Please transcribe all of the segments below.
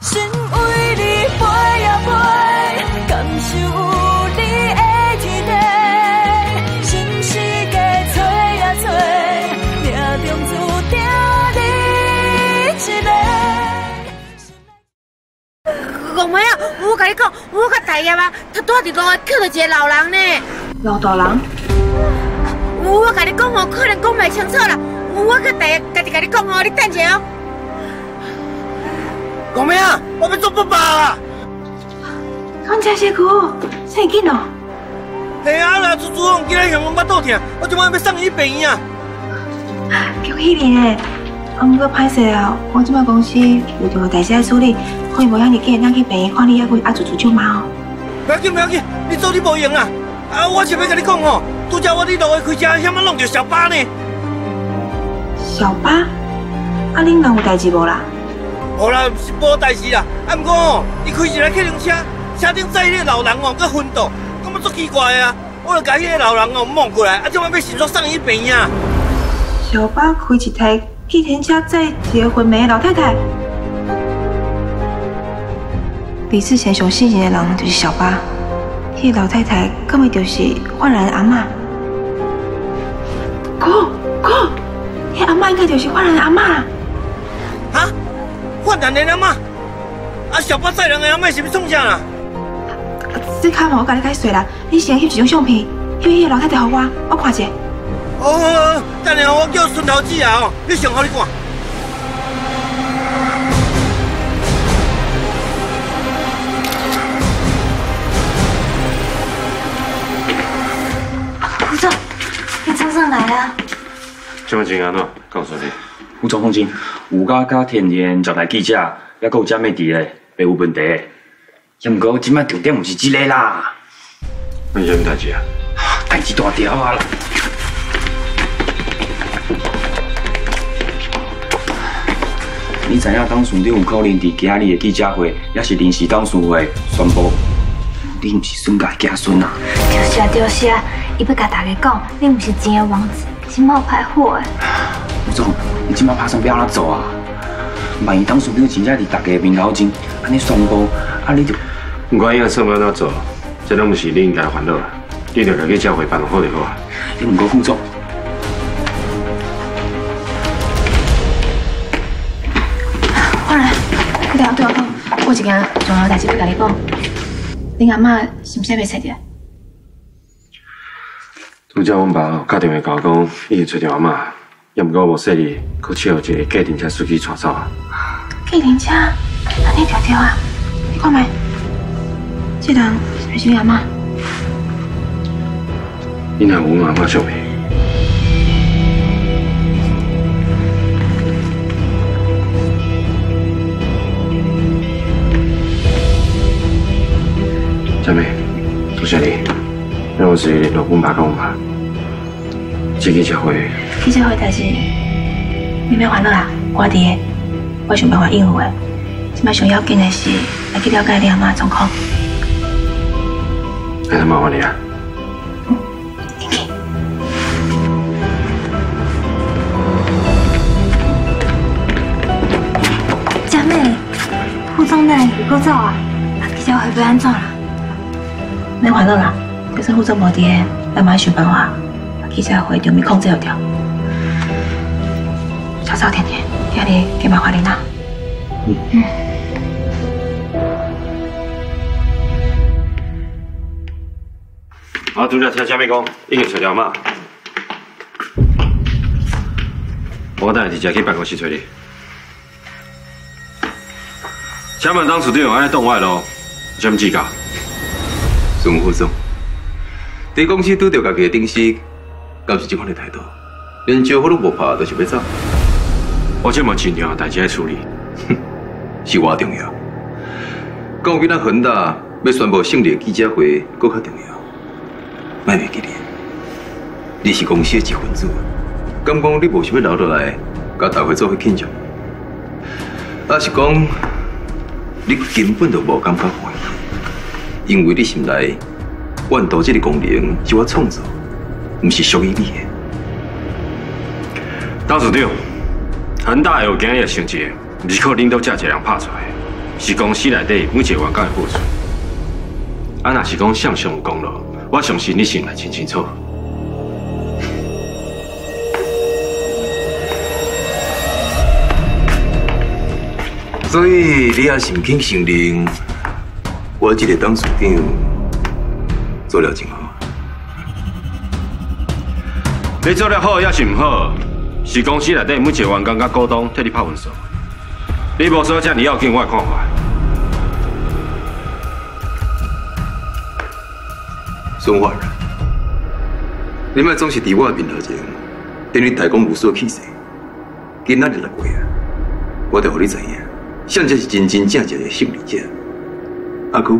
心为你飞呀飞，感受有你的天地。心世界找呀找，命中注定你一个。公妹啊，我甲你讲，我甲大爷啊，他住伫路下捡到一个老人呢。老大人？我甲你讲哦，可能讲袂清楚啦。我甲大爷家己讲哦，你等一下哦。 公妹啊，我们做不饱啊！看这些苦，生囡咯。系啊，那猪猪红今日让我巴肚疼，我今晚要送伊去病院啊。恭喜你嘞！不过歹势啊，我今晚公司有重要代志要处理，可以无让你今日咱去病院看你，还可以阿猪猪舅妈哦。不要紧，不要紧，你做你无用啊！啊，我是要跟你讲哦，拄则我伫路的开车，险么弄着小巴呢？小巴？啊，恁人有代志无啦？ 好啦，是无代志啦。啊，不过哦，伊开一台客运车，车顶载迄个老人哦，佮昏倒，感觉足奇怪啊！我著甲迄个老人哦摸过来，啊，怎么要迅速送伊病院啊？小巴开一台计程车载一个昏迷的老太太，比之前上信任的人就是小巴。迄个老太太根本就是焕然阿嬷。哥，迄阿嬷应该就是焕然阿嬷啦。啊？ 患难的阿妈，啊小巴载人的阿妈是要创啥啦？这卡嘛，我甲你解释啦。你先翕一张相片，翕迄个老太太给我看者。哦，等下我叫孙头子啊，你上好你看。胡总，你怎上来啊？这么近安怎？告诉你。 有状况真，有家甲天然招待记者，还佫有假媒体嘞，袂有问题。也毋过即摆重点毋是即个啦。你啥物代志啊？代志大条啊！你知影董事长有可能伫今日的记者会，也是临时董事会宣布，你毋是孙家的子孙啊？就是啊，就是啊，伊要甲大家讲，你毋是真的王子，是冒牌货诶。 吴总，你即摆打算要安怎做啊？万一董事长真正伫大家面头前安尼宣布，啊你就……不管伊算要安怎做，这拢毋是你应该烦恼啦。你着家己照回办好就好啊。你毋过副总，焕然，对我讲，我有一件重要代志要甲你讲。恁阿嬷是毋是袂找着？ 拄则阮爸打电话甲我讲，伊会找着阿嬷。 也毋过无说你，佫借一个计程车司机带走啊！计程车，安尼条条啊！你看卖，这人是你阿妈？你若有阿妈相片，佳美，多谢你，让我自己老公爸跟我爸。 这个社会，这社会代志，你免烦恼啦，我伫个，我想办法应付个。即摆上要紧的是来去了解你阿妈状况。还是麻烦你啊。嗯，谢谢。佳妹，副总呢？你够走啊？记者会要安怎啦？免烦恼啦，就算副总无伫个，咱嘛想办法。 记者会场面控制不掉，小少甜甜，今日给麻烦你啦。嗯。啊，拄则听佳美讲，已经找到嘛？我等下直接去办公室找你。请问董事长安尼挡我的路，有啥物指教？孙副总，在公司拄到家己的定时。 到是这款的态度，连招呼都无拍，就是要走。我这么重要的代志要处理，哼，是我重要。讲比咱恒大要宣布胜利的记者会更较重要，卖袂记得。你是公司的一份子，敢讲你无想要留落来，甲大家做伙庆祝？还是讲你根本就无感觉欢喜，因为你心内怨妒这个功能是我创造。 不是属于你的。董事长，恒大有今日的成绩，不是靠领导者一人拍出来的。是公司内底每一个员工的付出。啊，若是讲向上有功劳，我相信你心内真清楚。 所以你也诚恳承认，我这个董事长做了真好。你做了好也是唔好，是公司内底每一个员工甲股东替你拍分数。你无说遮尔要紧，我看法。孙焕然，你莫总是伫我的面头前，等你大公无私的气势。今仔日6月啊，我得互你知影。 像这是真正的胜利者，阿姑，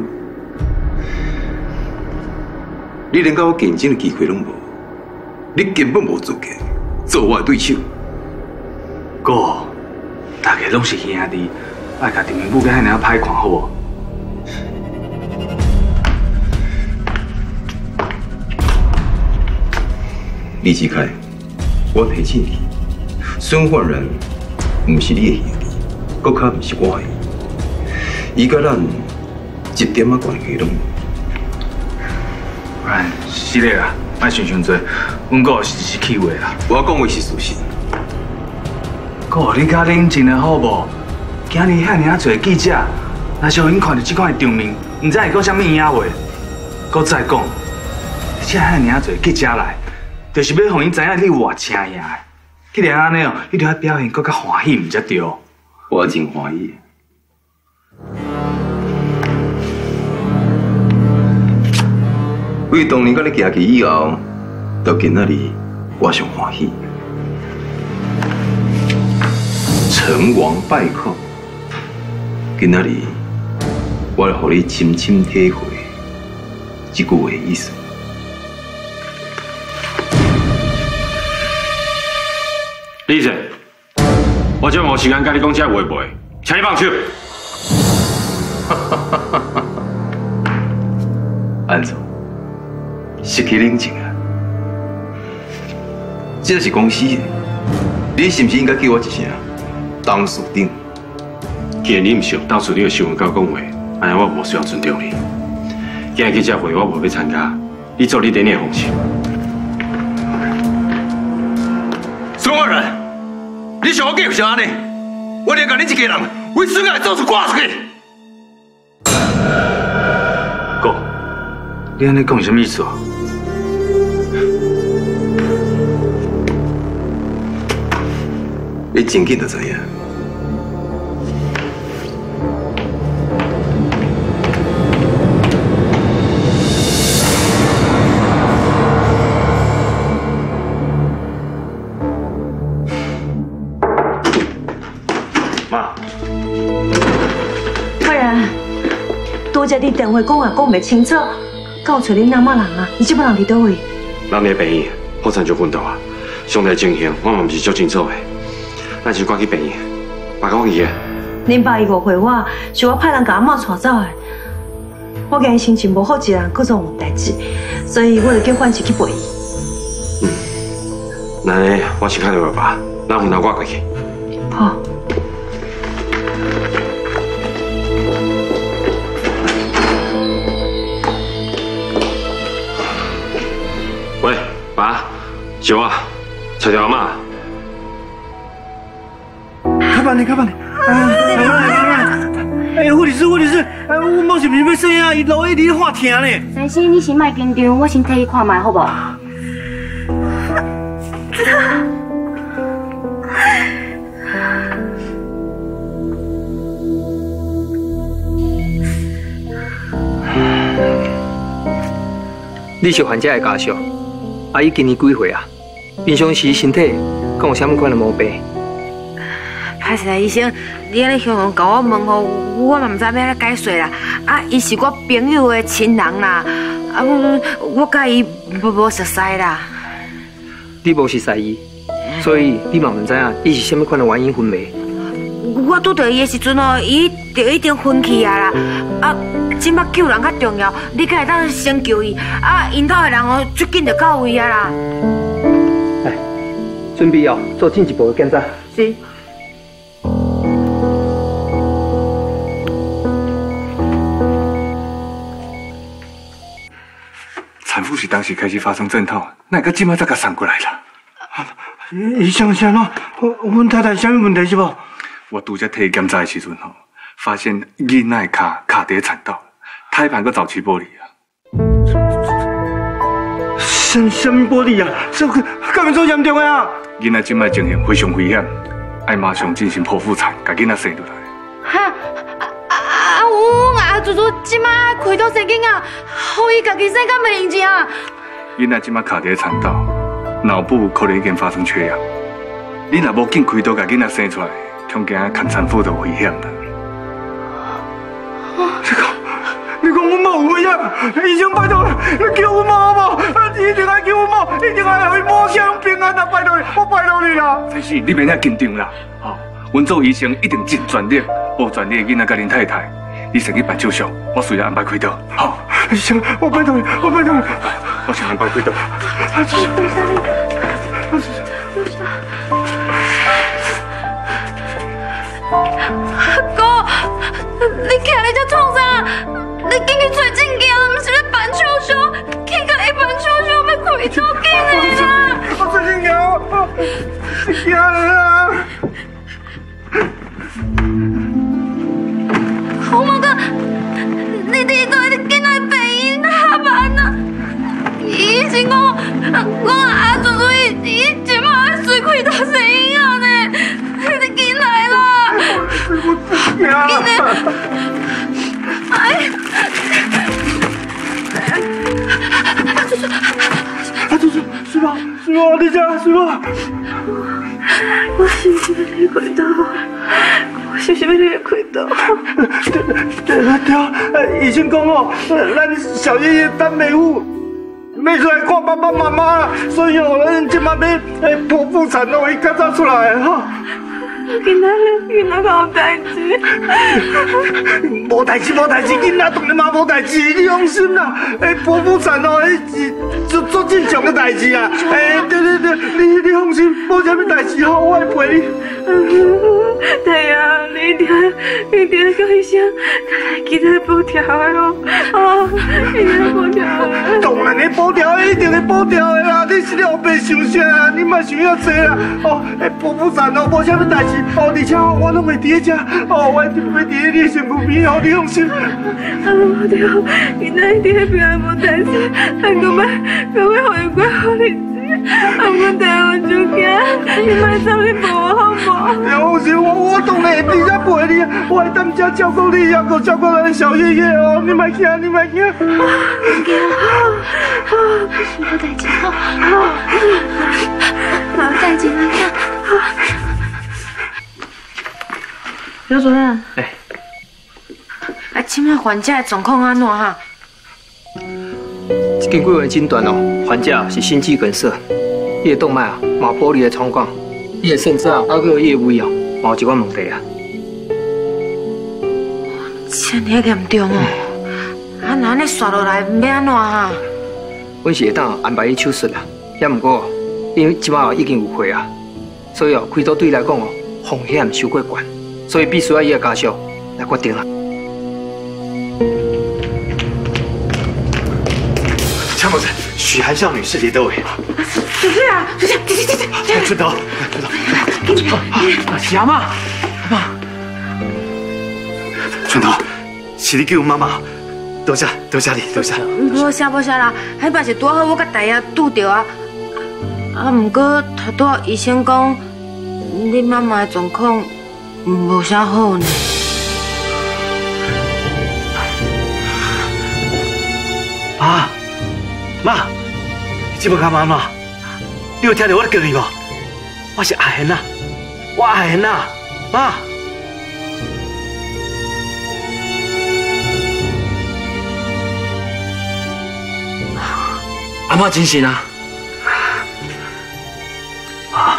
你连跟我竞争的机会拢无，你根本无资格做我的对手。哥，大家拢是兄弟，爱甲敌人母个遐尔歹看好无？李志凯，我提醒你，孙焕然唔是你的兄弟。 搁较唔是我的，伊甲咱一点仔关系拢无。哎，是嘞啦，莫想伤多，阮哥是气话啦。我讲话是事实。哥，你甲恁真诶好无？今日遐尔啊侪记者，若小因看到即款诶场面，毋知会讲啥物影话。搁再讲，遮遐尔啊侪记者来，就是要互因知影你有偌青硬诶。既然安尼哦，你着爱表现搁较欢喜，毋才对。 我真欢喜。为当年甲你行去以后，到今仔日，我上欢喜。成王败寇，今仔日，我来互你深深体会这句话的意思。 我真无时间甲你讲这话袂，请你放手。安总，失去冷静啊！这是公司的，你是不是应该叫我一声董事长？既然你唔想董事长的身份甲我讲话，安尼我无需要尊重你。今日这会我无要参加，你做你的那方式。孙焕然。 你想我计有啥呢？我连甲恁一家人为孙家做事挂出去。哥，你安尼讲有啥意思啊？你真紧就知影。你电话讲也讲袂清楚，到找恁阿妈人啊？伊即摆人伫倒位？人伫病院，破产就昏倒啊！上台情形我嘛毋是足清楚的，咱先赶去病院，别讲伊啊！恁爸伊误会我，是我派人甲阿妈带走的。我今日心情无好，一人各种有代志，所以我就叫焕志去陪伊。嗯，那我先看着爸爸，咱分头我过去。好。 小啊，找条阿妈。开板嘞，开板嘞！哎，护理师，哎，我某是不是要生啊？伊老一直喊疼嘞。先生，你先莫紧张，我先替伊看卖，好不？你是患者的家属，阿姨今年几岁啊？ 平常时身体，敢有啥物款的毛病？歹势啦，医生，你安尼雄雄甲我问吼，我嘛唔知要安怎解释啦。啊，伊是我朋友的亲人啦，啊，我甲伊无熟识啦。你无熟识伊，所以你嘛唔知影伊是啥物款的原因昏迷。我拄到伊的时阵哦，伊就已经昏去啊啦。啊，即摆救人较重要，你敢会当先救伊？啊，因兜的人哦，最紧就到位啊啦。 准备要做进一步的检查。是。夫是当时开始发生阵痛，那个即马才甲送过来啦。医生先咯，阮太太啥物问题是无？我拄则替伊检查的时阵吼，发现囡仔的骹底缠到，胎盘阁早期剥离啊。什么剥离啊？这根本做严重啊！囡仔即摆情形非常危险，爱马上进行剖腹产，甲囡仔生出来。哈啊！我阿祖祖即摆开刀生囡仔，互伊家己生敢袂用只啊？囡仔即摆骹底缠到，脑部可能已经发生缺氧，你若无紧开刀甲囡仔生出来。 恐惊牵产妇就危险啦！你讲阮某有危险，医生拜托，你救阮某好无？你一定爱救阮某，一定爱让伊某生平安啦！拜托你，我拜托你啦！但是你免遐紧张啦，吼！阮做医生一定尽全力，无全力的囡仔甲恁太太，你先去办手续，我随后安排开刀，好？医生，我拜托你，我拜托你，我先安排开刀。哥，你徛在这创啥？你紧去找证件，不是咧办手续？去甲伊办手续，要开刀紧的啦！我找证件，我惊啦！我妈讲，你到底囡仔病因哪办啊？伊是讲，我阿祖祖伊即马随开刀生囡仔呢，你紧来啦！ 阿祖祖，师傅，你家师傅，我是不是被鬼打？我是不是被鬼打？对，医生讲哦，咱小爷爷当美妇，没出来看爸爸妈妈了，所以哦，咱今晚要剖腹产哦，伊较早出来哈。 囡仔有代志，无代志，囡仔当然嘛无代志，你放心啦。剖腹产哦，是做正常的代志啊。对，你放心，无啥物代志吼，我会陪你。对啊，你一定叫医生，记得补条的咯。哦，记得补条的。当然会补条的，一定会补条的啦。你是了后白想啥啊？你莫想遐济啦。哦，剖腹产哦，无啥物代志。 哦，而且我拢会伫咧遮，哦，我会伫咧你身躯边，哦，你放心。啊，对，囡仔伫咧边无代志，还搁要互伊过好日子，啊，我带我就惊，你莫走去抱我好无？放心，我当然会伫遮陪你，我会当遮照顾你，还搁照顾咱小爷爷哦，你莫惊，你莫惊。啊，唔惊，好，代志好，好，代志来看。 刘主任，今摆患者的状况安怎哈？根据我诊断哦，患者是心肌梗塞，伊的动脉啊，嘛玻璃的创伤，伊的肾脏啊，还有伊的胃啊，嘛有一款问题啊。这么严重哦！啊，那安尼刷落来要安怎哈？阮是会当安排伊手术啦，也毋过因为即摆已经有血啊，所以哦，开刀对伊来讲哦，风险太过悬。 所以必须要伊的家属来决定啦。参谋长，许韩少女是李德伟。主任，春桃，阿妈，春桃，是你救我妈妈，多谢。无啥啦，迄摆是拄好我甲大爷拄着啊。啊，不过头拄医生讲，你妈妈的状况。 无啥好呢。妈，你这要干嘛嘛？你有听到我咧叫你无？我是阿贤啊，妈。阿妈精神啊！妈，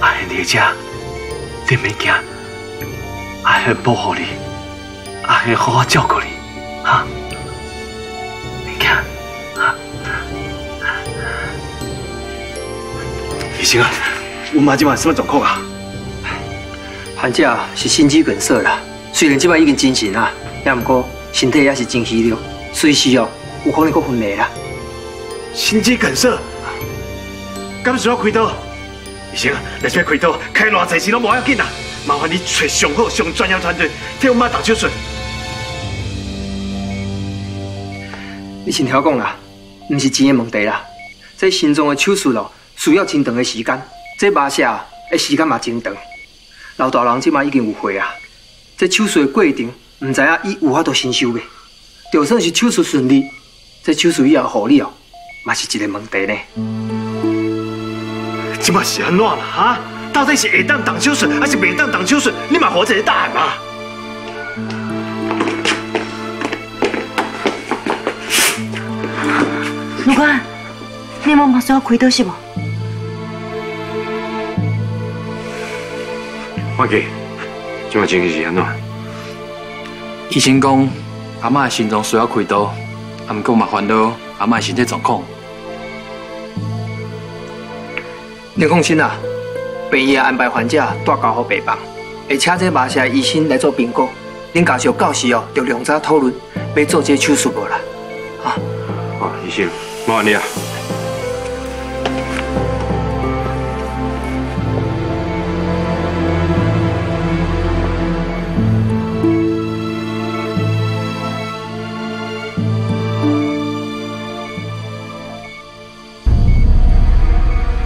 阿贤在家。 你免惊，阿贤保护你，阿贤好好照顾你，哈，免惊，哈。医生啊，我妈今晚什么状况啊？患者是心肌梗塞啦，虽然今晚已经清醒啦，也毋过身体也是真虚弱，随时哦有可能搁昏迷啦。心肌梗塞，敢需要开刀？医生，若是要开刀，开偌侪钱拢无要紧啦。麻烦你找上好、上专业团队替阮妈动手术。你先听我讲啦，唔是钱的问题啦，这心脏的手术咯，需要真长的时间，这麻醉的时间嘛真长。老大人即马已经有岁啊，这手术的过程唔知影伊有法度承受未？就算是手术顺利，这手术以后护理哦，嘛是一个问题呢。即马是安怎啦？哈？ 到底是会当动手术，还是袂当动手术？你嘛给我一个答案嘛！陆官，你妈妈需要开刀是无？我记，今晚情形是安怎？医生讲，阿嬷的心脏需要开刀，啊，不过嘛烦恼阿嬷的身体状况。你放心啦。 病院安排患者带交予病房，会请这麻醉医生来做评估。恁家属到时哦，着两早讨论要做这手术无啦。啊，好，医生，麻烦你啊。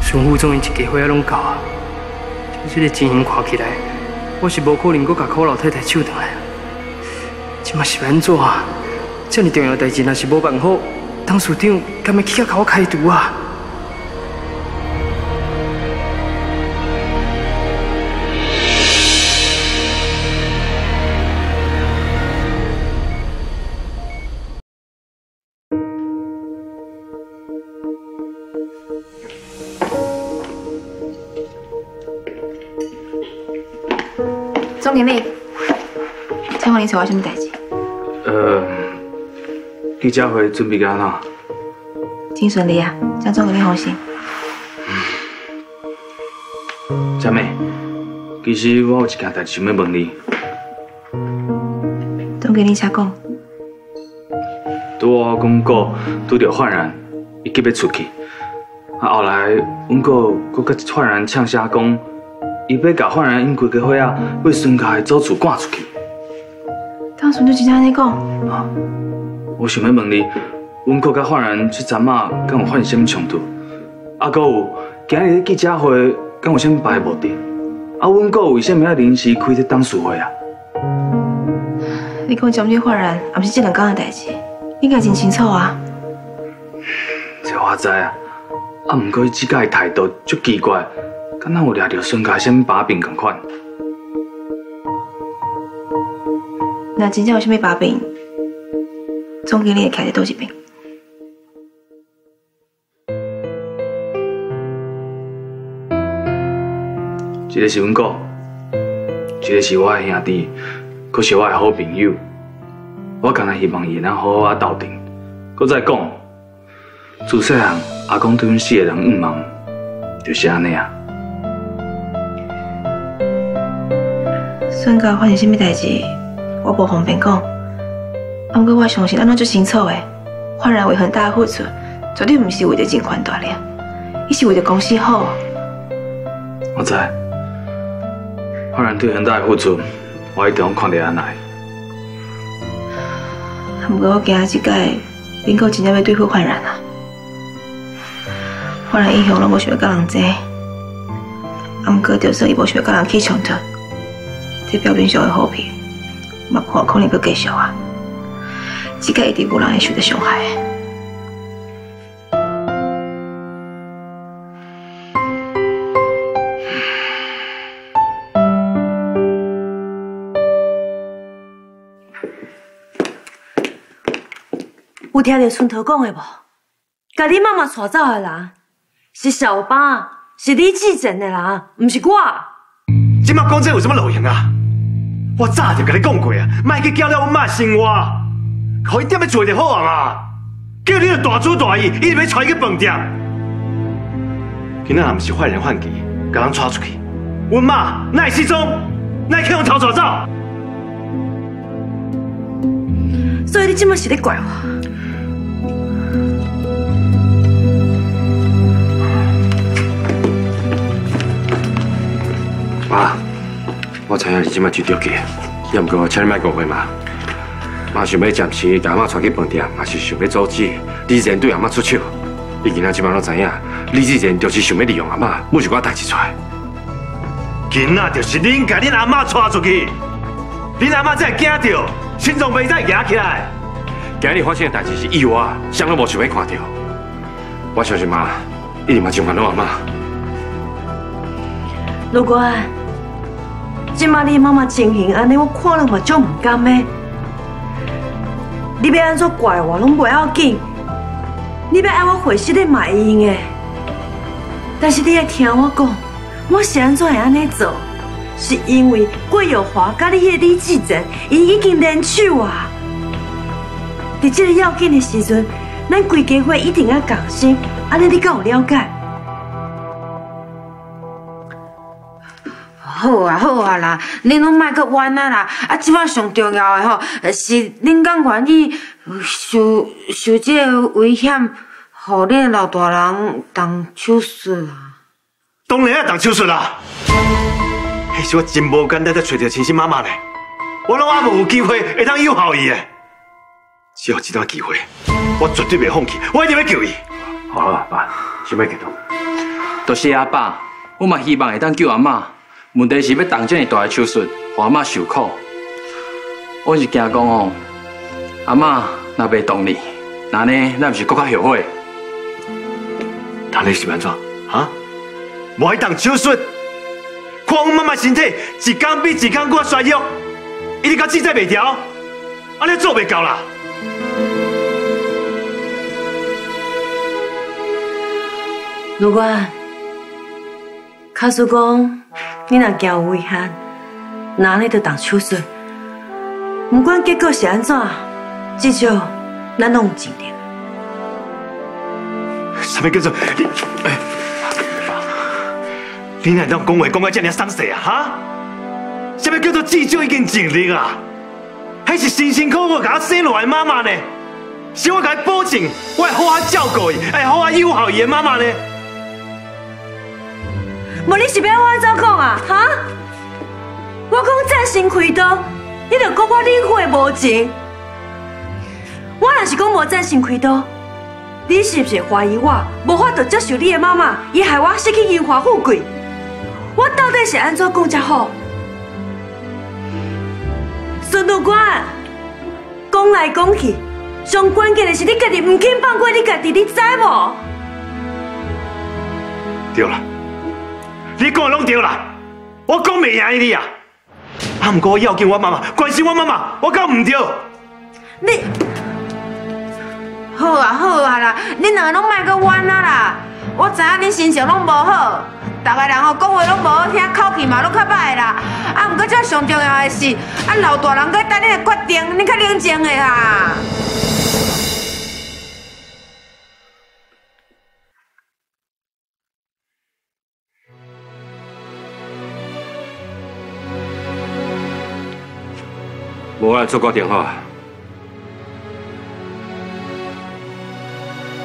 上副总一家伙仔拢到啊！ 这个情形看起来，我是无可能阁甲苦老太太救回来。这嘛是安怎啊？这么重要代志，若是无办好，董事长敢要去甲我开除啊？经理，请问你找我什么代志？你这回准备安怎？真顺利啊，张总给你放心。佳妹，其实我有一件代志想要问你。总经理，请讲。我讲过，拄到焕然，伊急要出去，啊后来阮阁甲焕然呛声讲。 伊要甲焕然因几家伙啊，为孙家的祖厝赶出去。当时就真正安尼讲。啊，我想要问你，阮哥甲焕然这阵啊，敢有发生什么冲突？啊，搁有今日记者会，敢有什么别的目的？啊，阮哥为什么要临时开这董事会啊？你讲针对焕然，也不是这两天的代志，应该真清楚啊。这我知啊，啊，不过伊这届态度足奇怪。 敢若有抓到孙家什么把柄同款？那真正有啥物把柄，总经理会徛在倒一边？一个是阮哥，一个是我的兄弟，佫是我的好朋友。我敢若希望伊能好好啊斗阵。佫再讲，自细汉阿公对阮四个人毋忙，就是安尼啊。 孙家发生什么代志，我不方便讲。啊，不过我相信咱拢足清楚的，焕然为恒大的付出，绝对不是为着金款大利，伊是为着公司好。我知，焕然对恒大的付出，我一定看在眼内。啊，不过我惊这届恁哥真正要对付焕然啊！焕然一向拢无想要甲人争，啊，不过就算伊无想要甲人起冲突。 这表面上的和平，嘛看可能阁继续啊！这个一定有人会受到伤害。有听到孙头讲的无？甲你妈妈带走的人是小巴，是李志正的人，唔是我。今麦讲这有什么路用啊？ 我早就跟你讲过啊，莫去搅扰我妈生活，互伊踮咧厝就好啊嘛。叫你著大主大义，伊就要带伊去饭店。今仔若毋是坏人犯忌，甲人带出去，阮妈哪会失踪？哪会去用偷带走？所以你即摆是咧怪我？我知影你即摆最着急，也毋过请你莫误会嘛。妈想要暂时把阿妈带去饭店，嘛是想要阻止李志贤对阿妈出手。你囡仔即摆拢知影，李志贤就是想要利用阿妈，每一寡代志出来。囡仔就是恁甲恁阿妈带出去，恁阿妈才会惊到，心脏袂再硬起来。今日发生的代志是意外，谁拢无想要看到。我相信妈一定嘛真烦恼阿妈。如果。 即卖你妈妈情形安尼，我看了嘛足唔甘的。你要安怎怪我拢袂要紧，你要爱我回失你嘛会用的。但是你要听我讲，我是安怎会安尼做，是因为郭友华甲你迄个李志仁，伊已经联手啊。伫即个要紧的时阵，咱规家伙一定要同心，安尼你敢有了解？ 好啊，好啊啦，恁拢莫阁冤啊啦！啊，即摆上重要的吼，是恁敢愿意受即个危险，互恁老大人动手术啊？当然要动手术啦！迄是我真无简单才找到亲生妈妈呢，我拢还无有机会会当有效伊的，只有这段机会，我绝对袂放弃，我一定要救伊。好了，爸，想要行动，多谢阿爸，我嘛希望会当救阿妈。 问题是要动这么大的手术，让阿妈受苦。我是惊讲哦，阿妈若袂同意，那呢，咱毋是更加后悔？那你是安怎？啊？无爱动手术，看阮妈妈身体一天比一天更加衰弱，一直到止在袂调，安尼做袂到啦。如果，卡叔公。 你若惊有危险，那你就动手术。不管结果是安怎，至少咱拢有尽力。什么叫做你？你哪能讲话讲到这么丧势啊？哈？什么叫做至少已经尽力啊？还是辛辛苦苦甲我生落来妈妈呢？是我甲伊保证，我会好好照顾伊，会好好友好伊的妈妈呢？ 无你是要我怎讲啊？哈！我讲再先开刀，你著讲我领会无情。我若是讲无再先开刀，你是不是怀疑我无法度接受你的妈妈，伊害我失去荣华富贵？我到底是安怎讲才好？孙主管，讲来讲去，上关键的是你家己唔肯放过你家己，你知无？对啦。 你讲的拢对啦，我讲袂赢你啊！啊，不过我要紧我妈妈，关心我妈妈，我讲唔对。你好啊好啊啦，恁两个拢莫阁冤啊啦！我知影恁心情拢无好，大家人吼讲话拢无好听，口气嘛拢较歹啦。啊，不过这上重要的是，啊老大人阁等恁的决定，恁较冷静的啦。 无咱做决定好，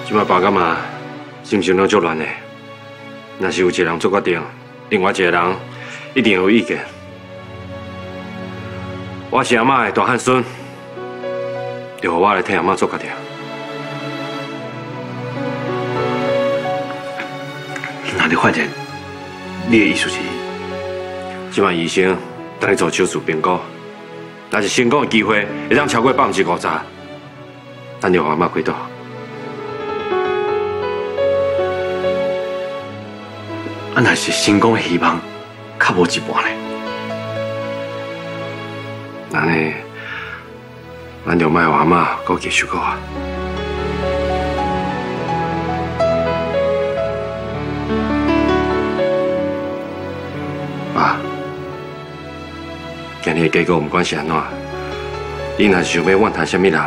即摆爸甲妈心情拢足乱的。若是有一个人做决定，另外一个人一定有意见。我是阿嬷的大汉孙，就让我来替阿嬷做决定。那你发现，你的意思是，即摆医生等你做手术评估。 但是成功的机会会当超过50%，咱就让阿妈开刀。啊，若是成功的希望，较无一半嘞。那呢，咱就莫让阿妈搁继续苦啊。爸。 今日的结果不管是安怎，伊若是想要怨叹什么人，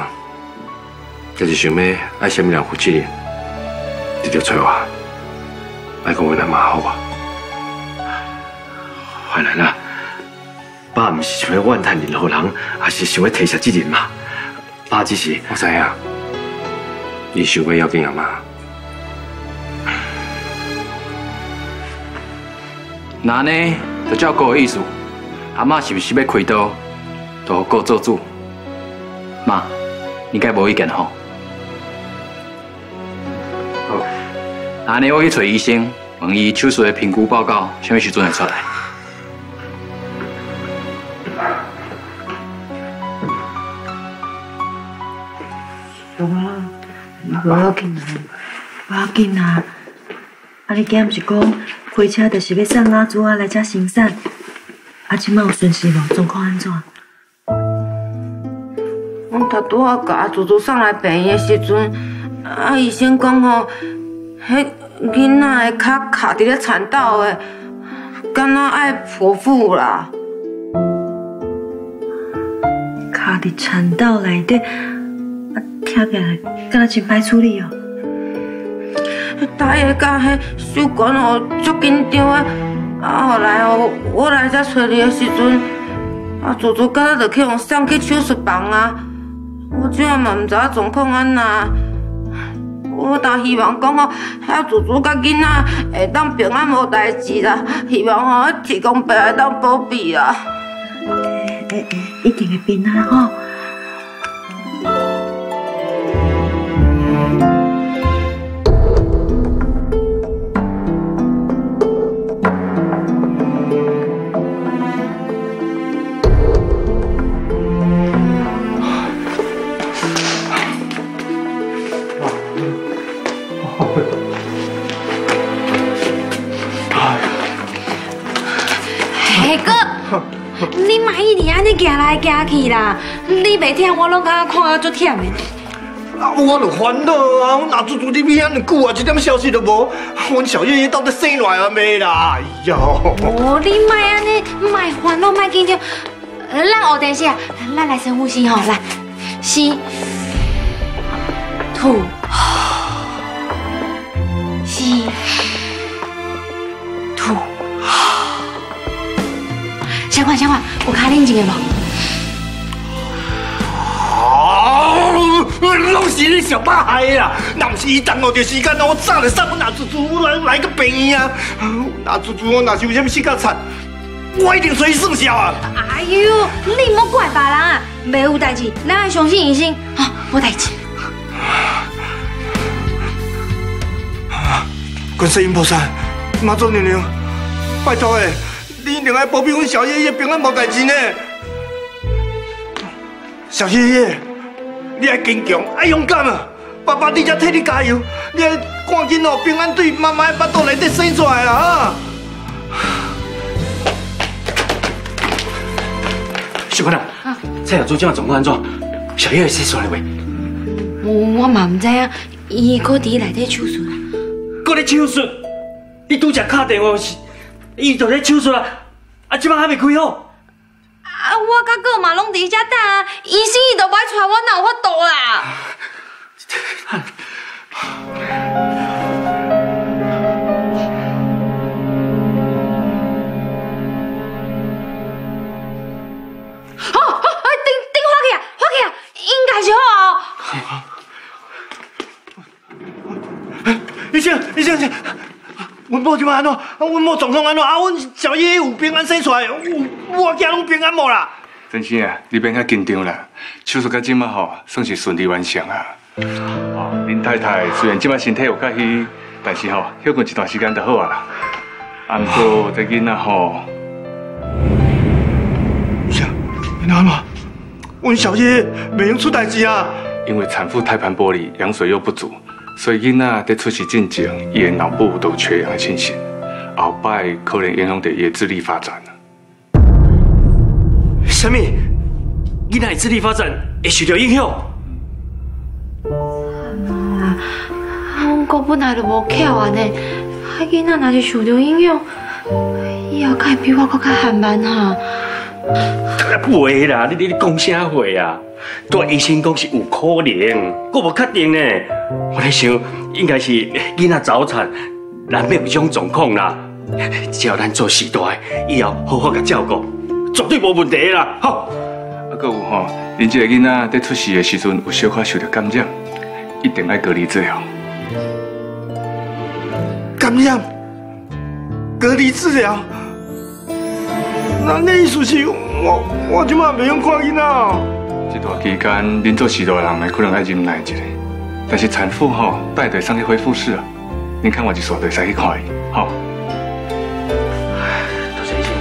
就是想要爱什么人负责任，你就找我，莫讲阮阿妈好吧？怀兰啊，爸毋是想要怨叹任何人，也是想要推卸责任嘛。爸只是我知影，伊想要紧阿妈。那呢，就照顾我意思。阿嬷是不是要开刀，都给顾做主？妈，你该无意见吼？好，安尼我去找医生，问伊手术的评估报告什么时阵会出来。 无要紧啊，无要紧啊！啊，你今毋是讲开车，就是要送阿祖啊来遮生产。啊，即摆有顺序无？状况安怎？我头拄仔甲阿祖祖送来病院的时阵，啊，医生讲吼，迄囡仔的脚卡伫咧田斗的，敢若爱剖腹啦。卡伫田斗内底。 听起来敢若真歹处理哦！迄大个甲迄手管哦，足紧张啊！啊后来哦，我来遮找你的时阵，啊祖祖敢若着去互送去手术房啊！我怎啊嘛毋知影状况安那？我但希望讲哦，遐祖祖甲囡仔会当平安无代志啦！希望哦，提供病会当保庇啦！一定会平安吼！ 行去啦！你袂忝，我拢感觉看啊足忝的。啊，我著烦恼啊！我哪做做你咪遐尼久啊，一点消息都无。阮小月月到底生来啊未啦？哎呦！哦，你莫安尼，莫烦恼，莫紧张。咱学电视啊，咱来深呼吸吼，来，吸，吐，吸，吐。先看，先看，有卡冷静的无？ 拢是你小爸害的啦！那不是伊耽误着时间，我早就送阮阿祖祖来个病院啊！阿祖祖，我若是有啥物事甲惨，我一定找伊算账啊！哎呦，你莫怪别人啊，未有代志，咱要相信医生啊，无代志。观世音菩萨，妈祖娘娘，拜托诶，你一定要保庇阮小叶叶平安无代志呢！小叶叶。 你爱坚强，爱勇敢啊！爸爸，你才替你加油！你爱赶紧哦，平安对妈妈的腹肚内底生出来啊！小姑娘，蔡小珠今晚状况安怎？小叶生出来未？我嘛唔知啊，伊搁伫内底手术啦。搁咧手术？伊拄才敲电话是，伊就咧手术啦，啊，即摆还未开好。 啊！我甲哥嘛拢伫遮等啊，医生伊都歹出，我哪有法度啦？哦哦，顶发起啊，发起啊，应该是好哦。医生，阮某怎么安怎？阮某状况安怎？啊，阮小叶有平安生出来。 我惊拢平安无啦！真生啊，你免遐紧张啦，手术到即摆吼，算是顺利完成啊。哦，林太太虽然即摆身体有较虚，但是吼休困一段时间就好啊啦。啊，毋过这囡仔吼，呀，阿妈，阮小叶袂用出代志啊。因为产妇胎盘剥离，羊水又不足，所以囡仔在出世进前，伊的脑部都有缺氧的情形，后摆可能影响到伊的智力发展。 什么？囡仔智力发展会受到影响？啊，我哥本来就无巧安尼，迄囡仔若是受到影响，以后该比我搁较缓慢哈。袂啦，你讲啥话啊？对医生讲是有可能，我无确定呢。我咧想，应该是囡仔早产，难免有这种状况啦。只要咱做时代，以后好好甲照顾。 绝对无问题啦，好。啊，阁有吼，恁这个囡仔在出世的时阵有小可受到感染，一定要隔离治疗。感染？隔离治疗？咱的意思是，我即马袂用看囡仔哦。这段期间，恁做许多人呢，可能爱忍耐一下。但是产妇吼，带队送去恢复室啊，恁看我一撮队使去看伊，吼。多谢医生。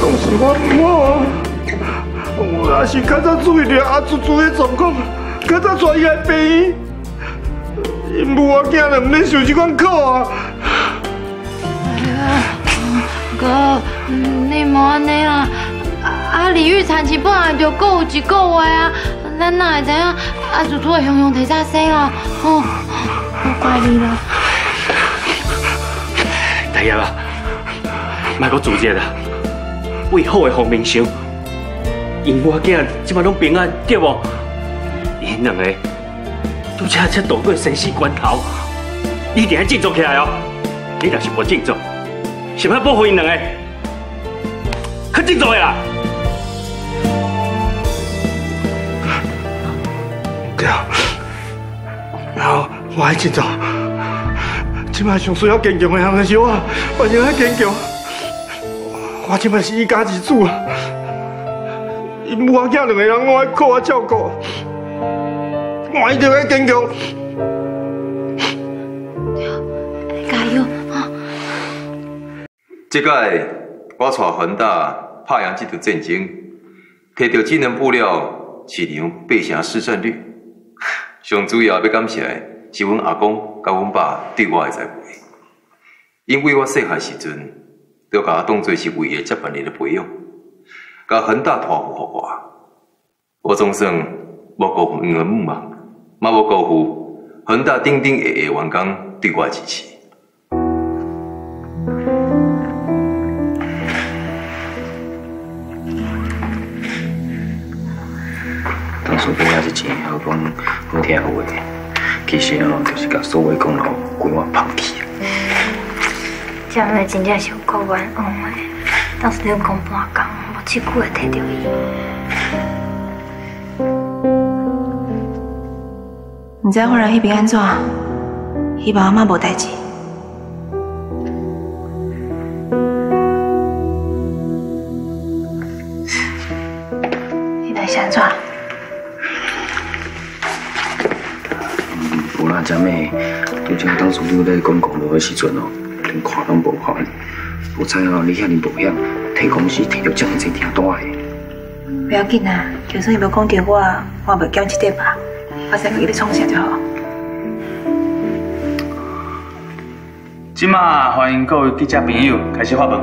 拢是我也是较早注意着阿祖祖的状况，较早带伊来病院。 母仔囝就唔免受这款苦啊！哥，你莫安尼啊！啊，李玉产期本来就够有一个月啊，咱哪会知影啊？祖祖会雄雄提早生哦！哦，我怪你了。大爷啊，莫阁自责啦，为好的方面想，因母仔囝即摆拢平安对无？因两个。 拄则才度过生死关头，你定要振作起来哦！你若是无振作，想要保护因两个，较振作的啦。对啊，然后我爱振作，即摆上需要坚强的人是我，我就爱坚强。我即摆是一家之主啊，因母仔两个人我爱靠我照顾。 我一定要坚强，加油啊！这届我带恒大拍赢这场战争，摕到技能布料市场8成市占率。上主要要感谢的是阮阿公甲阮爸对我的栽培，因为我细汉时阵，都把我当作是唯一接班人的培养，甲恒大托付给我，我总算无辜负因的母啊！ 嘛无辜负恒大鼎鼎大大员工对我的支持。当初本来是真好讲好听话，其实哦，就是甲所谓讲哦，规划抛弃。这样真正是有够冤枉的，当时你讲半工，无一句会提到伊。 毋知忽然迄边安怎？希望阿妈无代志。迄代是安怎？无啦，真诶，就像当初你咧讲公路诶时阵哦，连看拢无看，无采哦，你遐尼无样，替公司摕到遮尔济订单诶。不要紧啊，就算伊无讲着我，我袂减一滴吧。 我先给你创啥就好。即马欢迎各位记者朋友开始发问。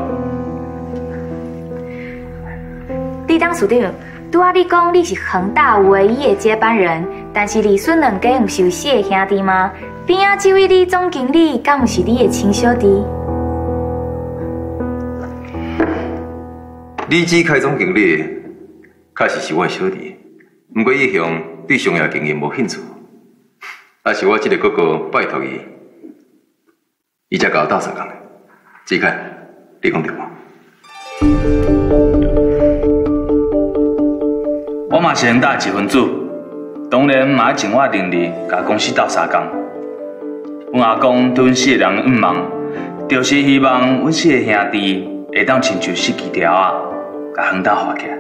李董事长，拄仔你讲你是恒大唯一的接班人，但是李孙两家唔是有四个兄弟吗？边仔这位李总经理，敢唔是你的亲小弟？李子凯总经理确实是我的小弟，不过伊向。 对商业经营无兴趣，也是我这个哥哥拜托伊，伊才甲我斗相共的。志凯，你讲对无？我嘛是恒大一份子，当然嘛尽我能力甲公司斗相共。阮阿公对阮四个人毋忙，就是希望阮四个兄弟会当亲像四枝条啊，甲恒大画起来。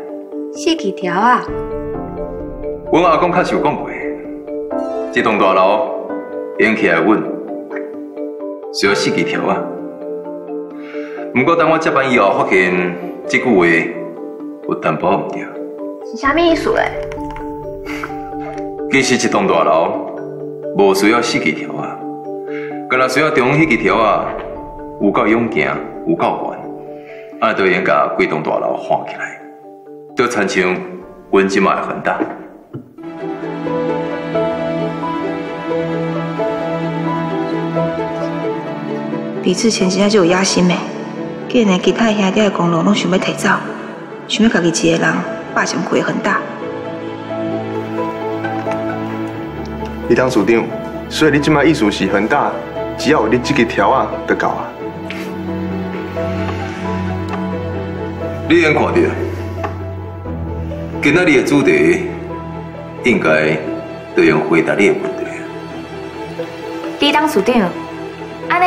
四枝条啊！ 阮阿公较想讲过，这栋大楼用起来稳，需要四枝条啊。不过当我接班以后，发现这句话有淡薄唔对。是啥物意思嘞？其实这栋大楼无需要四枝条啊，干那需要中央迄枝条啊，有够勇行，有够悬，啊，就应该把整栋大楼换起来，就亲像阮即卖的恒大。 李志前真正就有野心诶，既然其他兄弟诶功劳拢想要摕走，想要家己一个人霸占规个恒大。李董事长，所以你即摆意思是恒大只要有你这个条啊，就够啊。你已经看到，今仔日诶主题应该就用回答你诶问题。李董事长。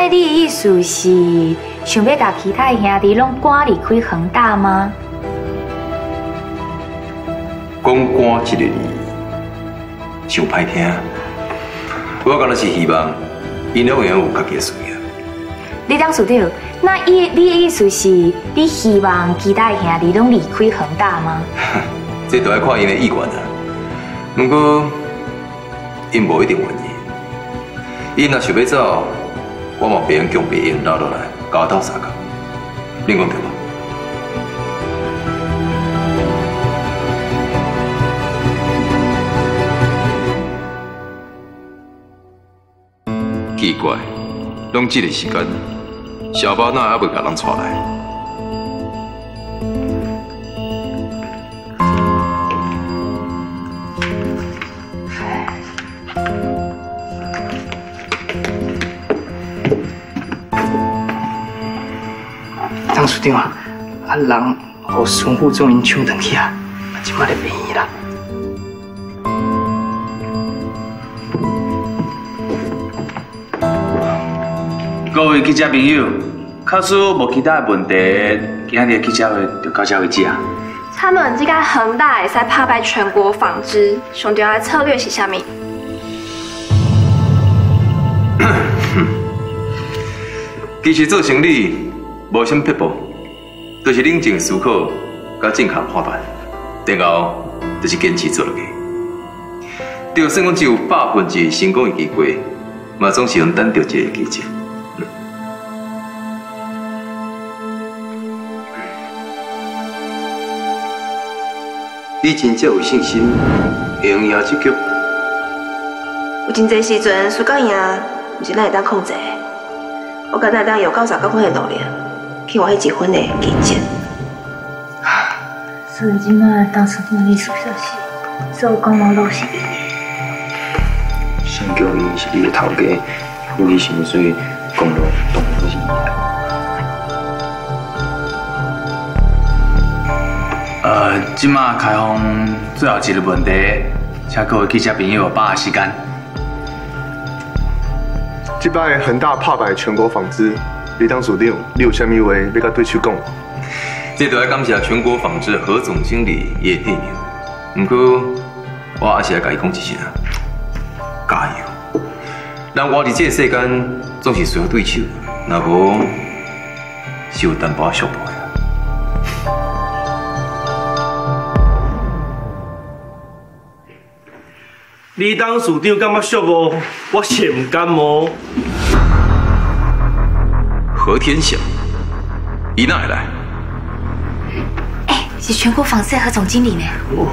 安尼，你意思是想要把其他兄弟拢赶离开恒大吗？讲赶这个字，想歹听。我敢若是希望，因拢会有家己的事业。你当事长，那你的意思是，你希望其他的兄弟拢离开恒大吗？这都要看因的意愿啊。不过，因无一定愿意。因若想要走，我嘛不用强迫因留落来，搞到三角。你讲对无？ 奇怪，拢这个时间，小巴哪还未把人带来？张处长啊，啊人互孙副总因抢回去啊，即摆咧病院啦。 各位记者朋友，假使无其他的问题，今日的记者会就到这为止啊。他们这个恒大会使打败全国纺织，上重要的策略是啥物？其实做生意无什么撇步，就是冷静思考、甲正确判断，然后就是坚持做落去。就算讲只有1%成功的机会，嘛总是能等到一个奇迹。 你真正有信心会赢赢这局？有真侪时阵输到赢，毋是咱会当控制。我敢若当有99分的努力，去换迄1分的奇迹。所以即摆当时的历史消息，做工无路是伊。先叫伊是你的头家，付你薪水，功劳当然是伊。即马开放最后一个问题，请各位记者朋友把握时间。即摆恒大打败全国纺织，李董事长，你有啥物话要甲对手讲？这都要感谢全国纺织何总经理伊的配合。不过，我还是要甲伊讲一声，加油！咱活伫这世间，总是需要对手，若无是有淡薄小破。 你当事长感觉俗无？我是唔甘无。何天祥，伊哪会来？是全国纺织和总经理呢。哦，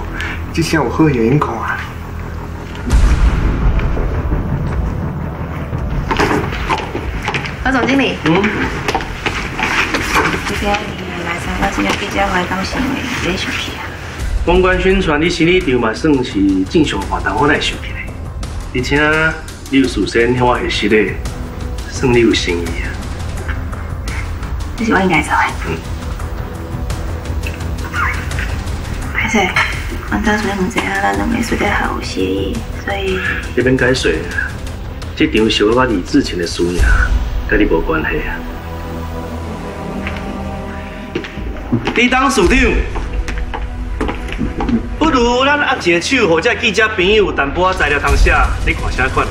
这下我好有眼光啊！何总经理，这边你来参加这个记者会，敢是你想去啊？ 公关宣传，你生理场嘛算是正常活动，我来想起来。而且你有事先向我核实嘞，算你有诚意啊。这是我应该做诶。歹势，我当初唔知影咱两个私底下有协议，所以。你免解释，这场是我李志勤的输赢，甲你无关系啊。你当署长。 不如咱握一个手，互这记者朋友有淡薄仔材料通写，你看啥款？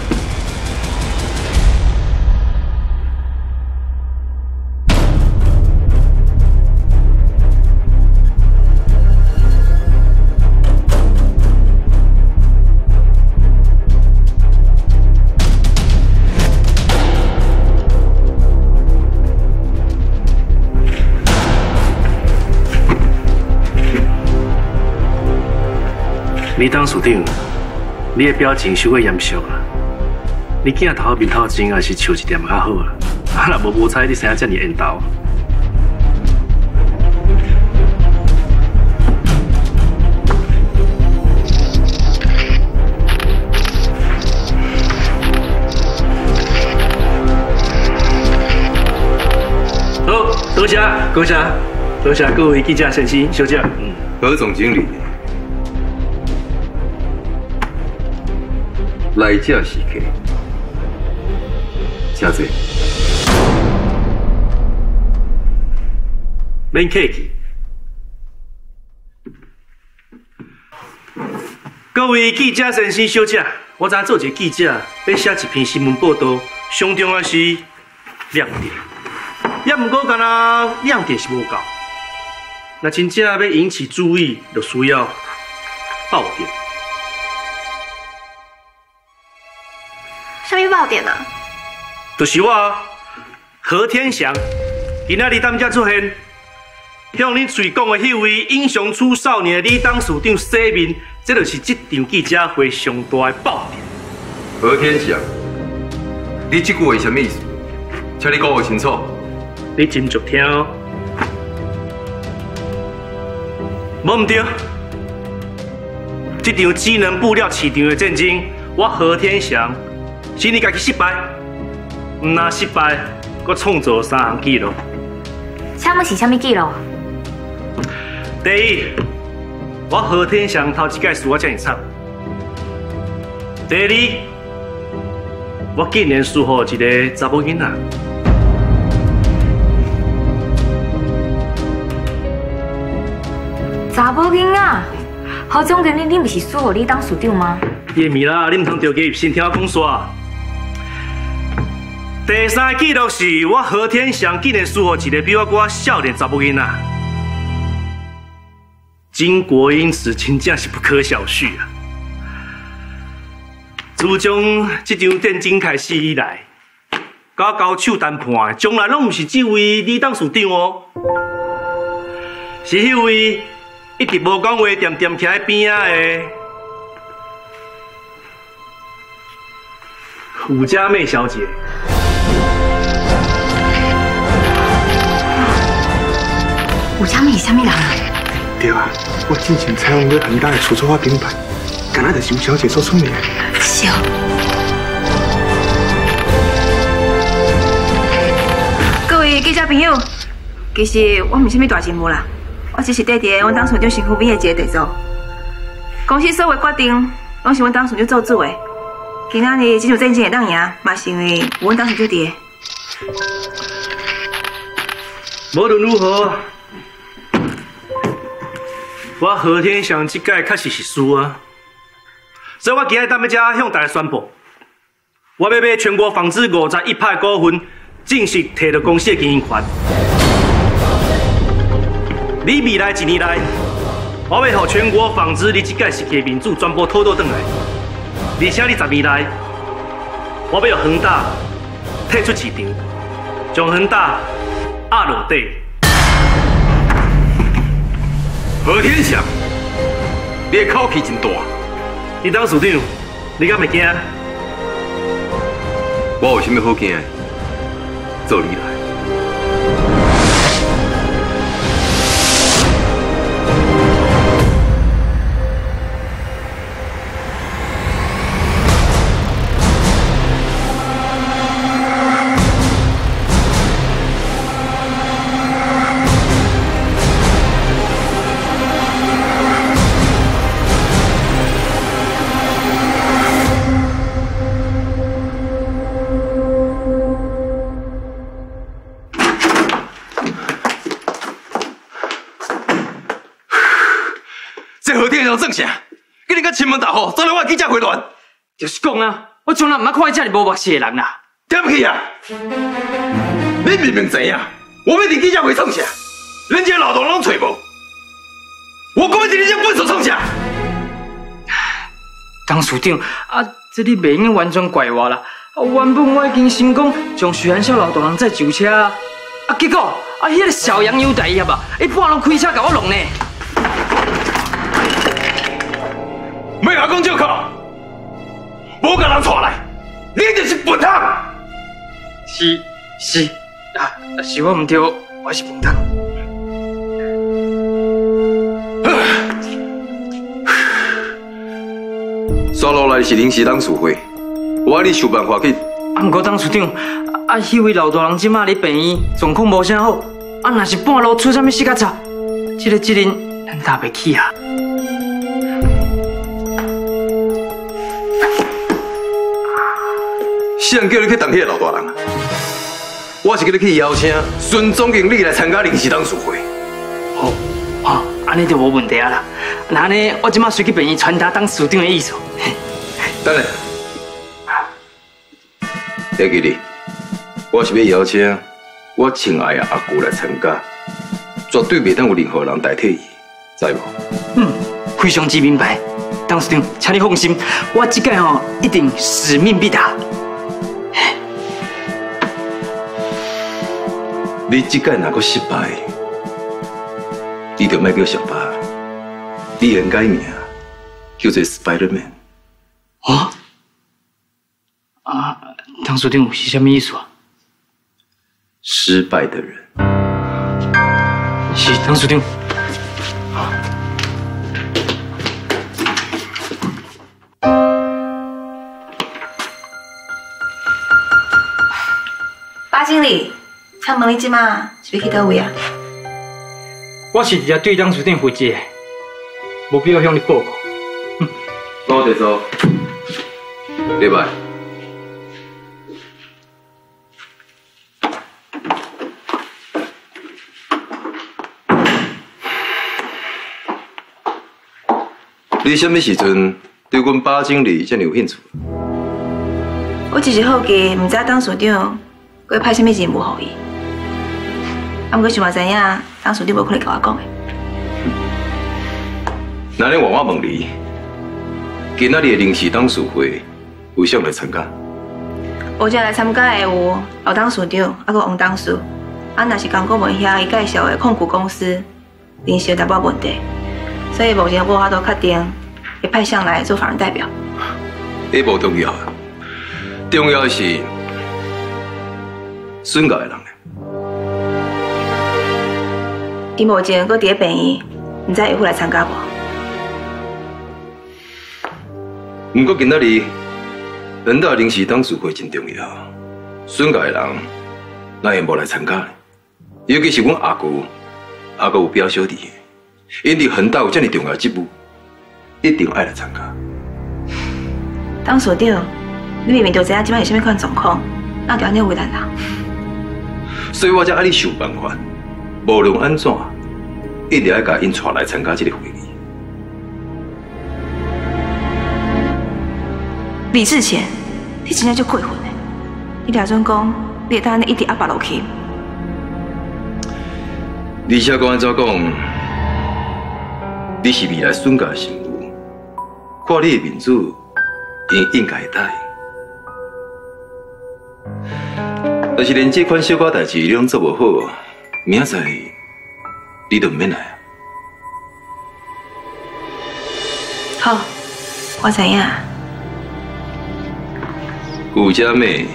你当署长，你的表情太过严肃啦！你今仔头面头前也是笑一点较好啦。啊，若无彩，你生啊这么缘投。好，多谢各位记者先生、小姐，何总经理。 来者是客，真多。免客气。各位记者先生、小姐，我昨做一个记者，要写一篇新闻报道，上重要是亮点。也毋过，干那亮点是无够，那真正要引起注意，就需要爆点。啥物爆点啊？就是我啊，何天祥，今仔日咱遮出现。 向恁嘴讲的迄位英雄出少年的李董事长洗面，这就是这场记者会上大的爆点。何天祥，你这句话什么意思？请你讲我清楚。你真足听哦。无唔对，这场智能布料市场的战争，我何天祥是你家己失败，唔那失败，佮创造三项纪录。请问是啥物纪录？ 第一，我何天祥头一届输我这么惨。第二，我竟然输给一个查某囡仔。查某囡仔，侯总经理，你不是输给你当署长吗？叶米啦，你唔通着急，先听我讲煞。第三个记录是我何天祥竟然输给一个比我较少年查某囡仔。 巾帼因此真正是不可小觑啊！自从这场战争开始以来，甲交手谈判的，从来拢唔是这位李董事长哦，是迄位一直无讲话、点点徛喺边仔的胡佳媚小姐。 胡佳媚是啥物人啊？ 对啊，我之前采访过很大的出租化品牌，敢那就是吴小姐做出名的。是哦。各位记者朋友，其实我唔是咩大人物啦，我只是在伫阮董事长身躯边的一个地主。公司所有决定拢是阮董事长做主的。今仔日这场战争会当赢，嘛是因为有阮董事长伫。无论如何。 我何天祥这届确实是输啊，所以我今日踮要遮向大家宣布，我要买全国纺织51%股份，正式摕到公司的经营权。你未来一年内，我要让全国纺织你这届实际民主全部讨倒转来，而且你10年内，我要让恒大退出市场，将恒大压落地。 何天祥，你的口气真大。你当署长，你敢袂惊？我有啥物好惊的？做你来。 正啥？今日甲亲民大户，走来我记者会乱，就是讲啊，我从来唔捌看伊遮尔无目色的人啦。点去啊？你明明知影，我要伫记者会创啥？恁这老同拢找无，我讲要伫你遮粪扫创啥？董事长啊，这你袂用完全怪我啦。啊，原本我已经成功将徐安少老同人载上车啊，啊结果啊迄个小杨有大业啊，伊半路开车甲我弄呢。 没有讲借口，无甲人带来，你就是笨蛋。是啊，是我唔对，我是笨蛋。刷落来是临时董事会，我爱你想办法去。啊，不过董事长，啊，迄位老大人即马伫病院，状况无啥好，啊，若是半路出啥物事甲差，这个责任咱担袂起啊。 谁叫你去当迄个老大人啊？我是叫你去邀请孙总经理来参加临时董事会，好，好，安尼就无问题啊啦。那呢，我即马随去便宜传达当署长的意思。等下，会记哩，我是要邀请我亲爱的阿舅来参加，绝对袂当有任何人代替伊，知无？嗯，非常之明白。 董事长，请你放心，我这届吼一定使命必达。你这届若阁失败，你就莫叫上班，你应该名叫做 Spiderman。啊？啊，董事长是啥物意思啊？失败的人。是董事长。 经理，请问你即马是要去叨位啊？我是直接对董事长负责的，无必要向你报告。我接受，礼拜。你什么时阵对阮巴经理这么有兴趣？我只是好奇，唔知董事长。 佮派甚物任务互伊？啊，毋过想嘛知影，当初你无可能甲我讲的。那恁我问你，今仔日的临时董事会有谁来参加？有谁来参加的有老董事长，啊，佮王董事。啊，那是刚顾问遐伊介绍的控股公司临时有淡薄问题，所以目前无法度确定会派谁来做法人代表。迄无重要，重要是。 损教的人呢？伊目前搁伫咧病院，唔知会赴来参加无？唔过今仔日，人大临时董事会真重要，损教的人哪会无来参加？尤其是阮阿舅，阿舅有表小弟，因伫恒大有遮尔重要职务，一定爱来参加。董事长，你明明就知影即摆是甚物款状况，哪条你为难人？ 所以我才爱你想办法，无论安怎，一定要甲因带来参加这个会议。李志前，你真正足过分的，你俩准讲，你会当安尼一直压白落去。而且讲安怎讲，你是未来孙家的媳妇，看你的面子，应该会答应。 但是连这款小可代志你拢做不好，明仔载你就唔免来啊。好，我知影。顾佳美，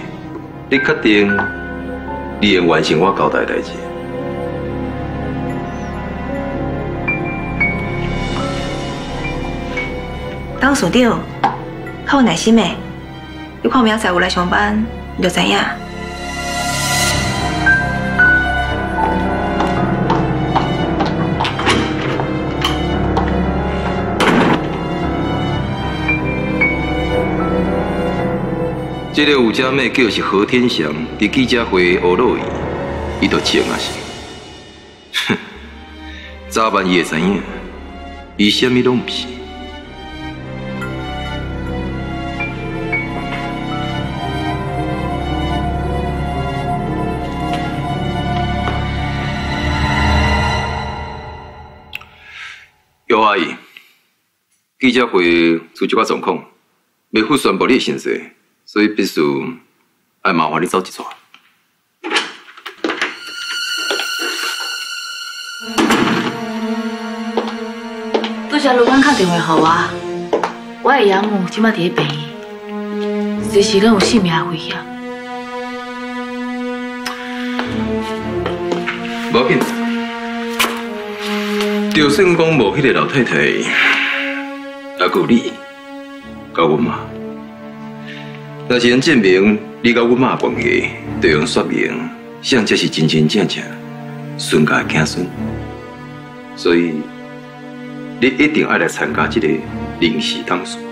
你确定你会完成我交代的代志？董事长，较有耐心诶，你看明仔载有来上班，你就知影。 这个有家妹叫是何天祥，伫记者会学落去，伊就情啊是。哼，早晚伊会知影，伊啥物拢唔是。尤阿姨，记者会出即个状况，未赴宣布你薪水。 所以必须爱麻烦你走一撮。拄则卢安打电话给我，我的养母即摆伫咧病院，随时拢有性命危险。无要紧，就算讲无迄个老太太，还有你，甲阮妈。 若是能证明你甲阮妈关系，就用说明，谁才是真真正正孙家的子孙。所以，你一定要来参加这个临时董事会。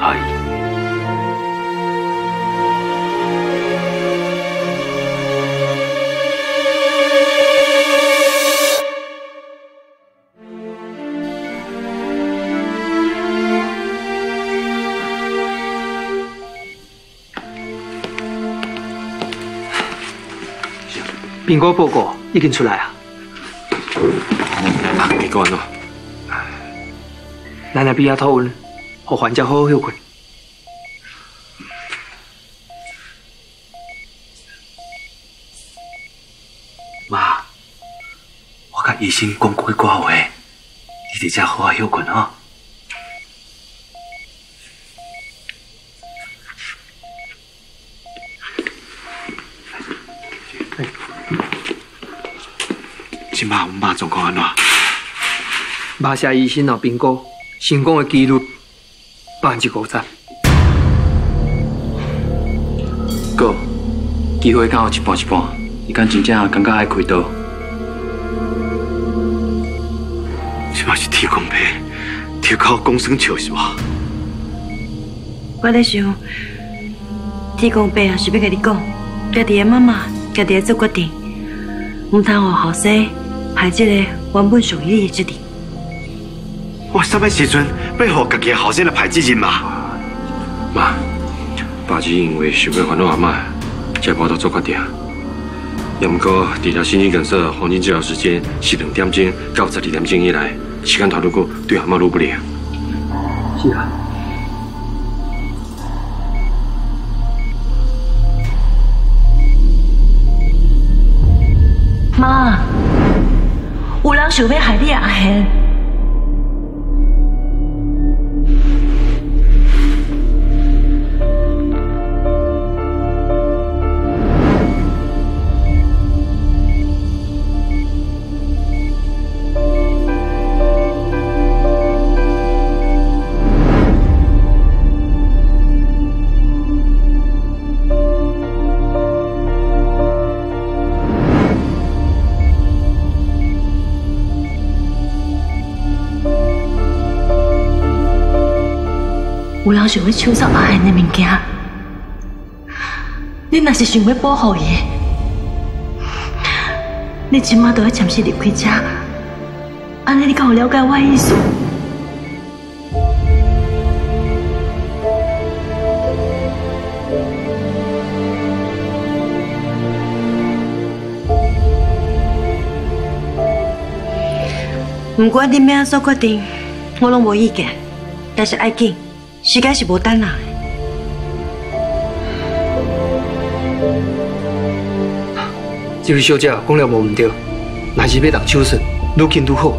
阿姨。評估報告已經出嚟啊！結果點啊？咱阿邊阿討論，讓患者好好休困。 妈，我甲医生讲过寡话，你伫遮好好休困吼。即摆阮爸状况安怎？马谢医生哦，评估成功的几率50%。哥，机会敢有一半一半？ 伊敢真正感觉爱开刀，这嘛是天公伯，天狗公生笑是吧？我在想，天公伯也是要甲你讲，家己的妈妈家己做决定，唔通让后生害这个原本属于你的决定。我啥物时阵要让家己的后生来排责任嘛？妈，爸只因为想要烦恼阿妈，才无法做决定。 也毋过，治疗心肌梗塞黄金治疗时间是2点钟到12点钟以内，时间拖愈久对阿妈愈不利。是啊。妈，有人想要害你阿贤。有人想要抢走阿贤的物件，你若是想要保护伊，你即马就要暂时离开遮。安尼，你敢有了解我的意思？不管你要安怎决定，我拢无意见，但是要紧。 时间是无等人的。这位小姐讲了无唔对，若是要动手术，愈紧愈好。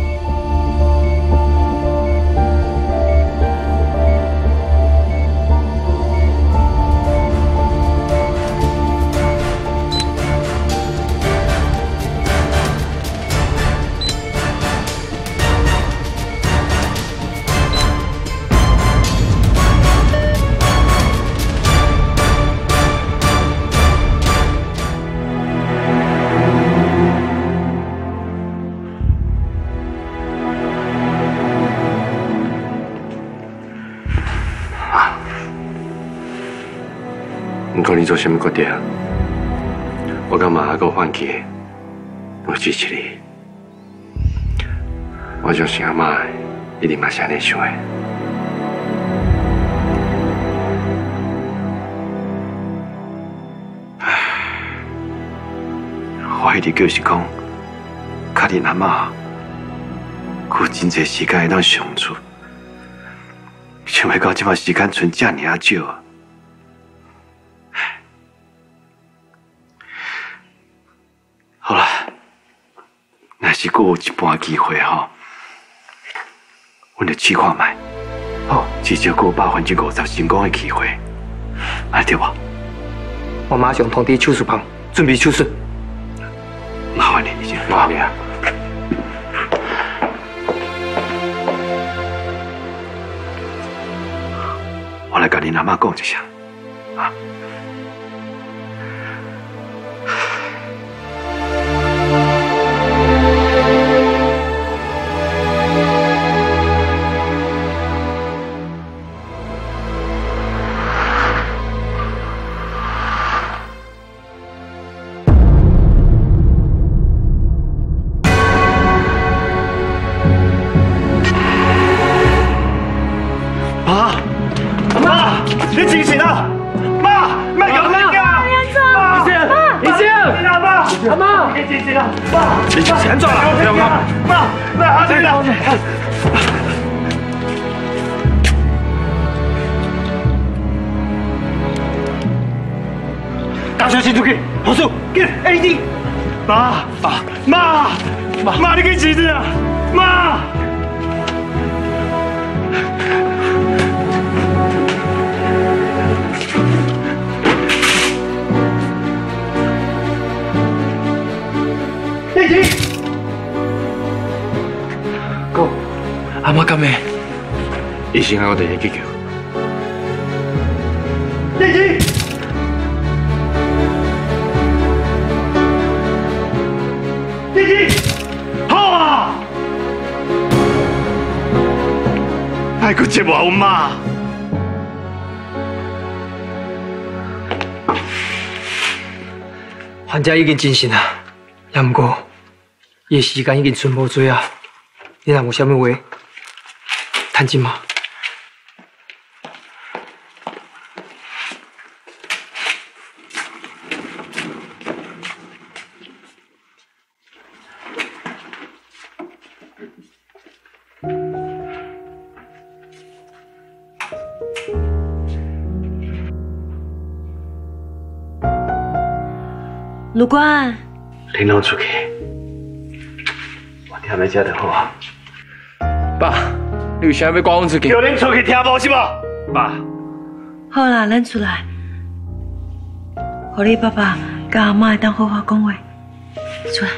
做什么决定？我感觉还够反击，我支持你。我相信阿妈一定嘛是安尼想的。唉，我一直就是讲，家己阿妈有真侪时间会当相处，想袂到即摆时间剩遮尔啊少。 好啦，若是阁有一半机会吼，阮就试看卖，吼，至少阁有50%成功的机会，安对无？我马上通知手术房准备手术。麻烦你，麻烦你啊！我来甲恁阿妈讲一声，啊。 你清醒啊！你往前撞了，不要怕。爸，那还在呢。大小心出去，火速，给 AD。妈，你给几只啊？妈。 Go， 阿妈干咩？医生嗌我哋去急救。立正。立正。好啊！哎，佢接我妈。患者已经精神啦，也唔过。 伊时间已经剩无多啊！你若有啥物话，趁即嘛。陆官，你弄出去。 听袂食就好啊！爸，你有啥要赶阮出去？叫恁出去听无是无？爸，好啦，咱出来，互你爸爸甲阿妈会当好好讲话。出来。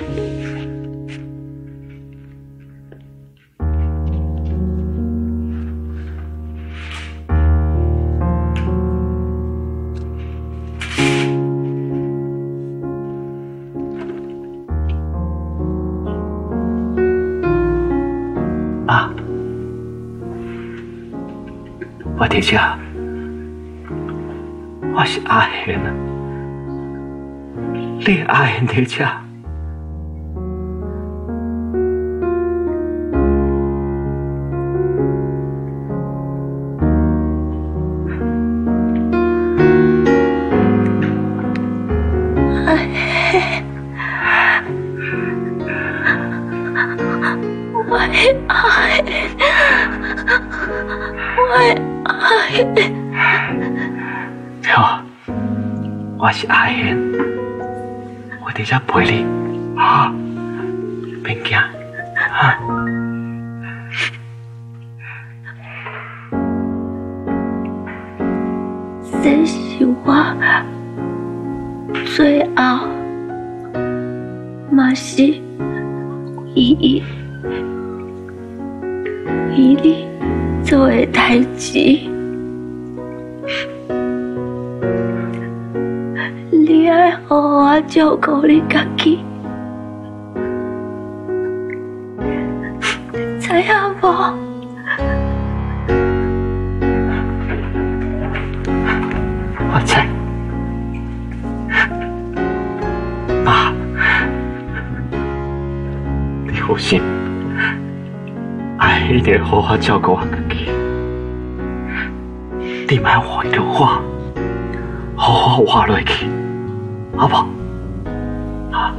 而且，我是阿贤啊，你阿贤而且，照顾我自己，你莫活着我，好好活落去，好不好？啊！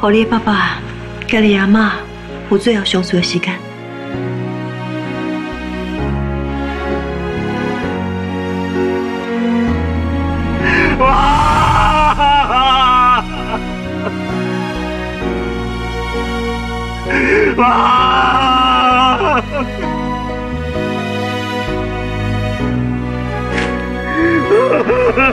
互你爸爸、家己阿嬷有最后相处的时间。哇！哇！哇！ 啊！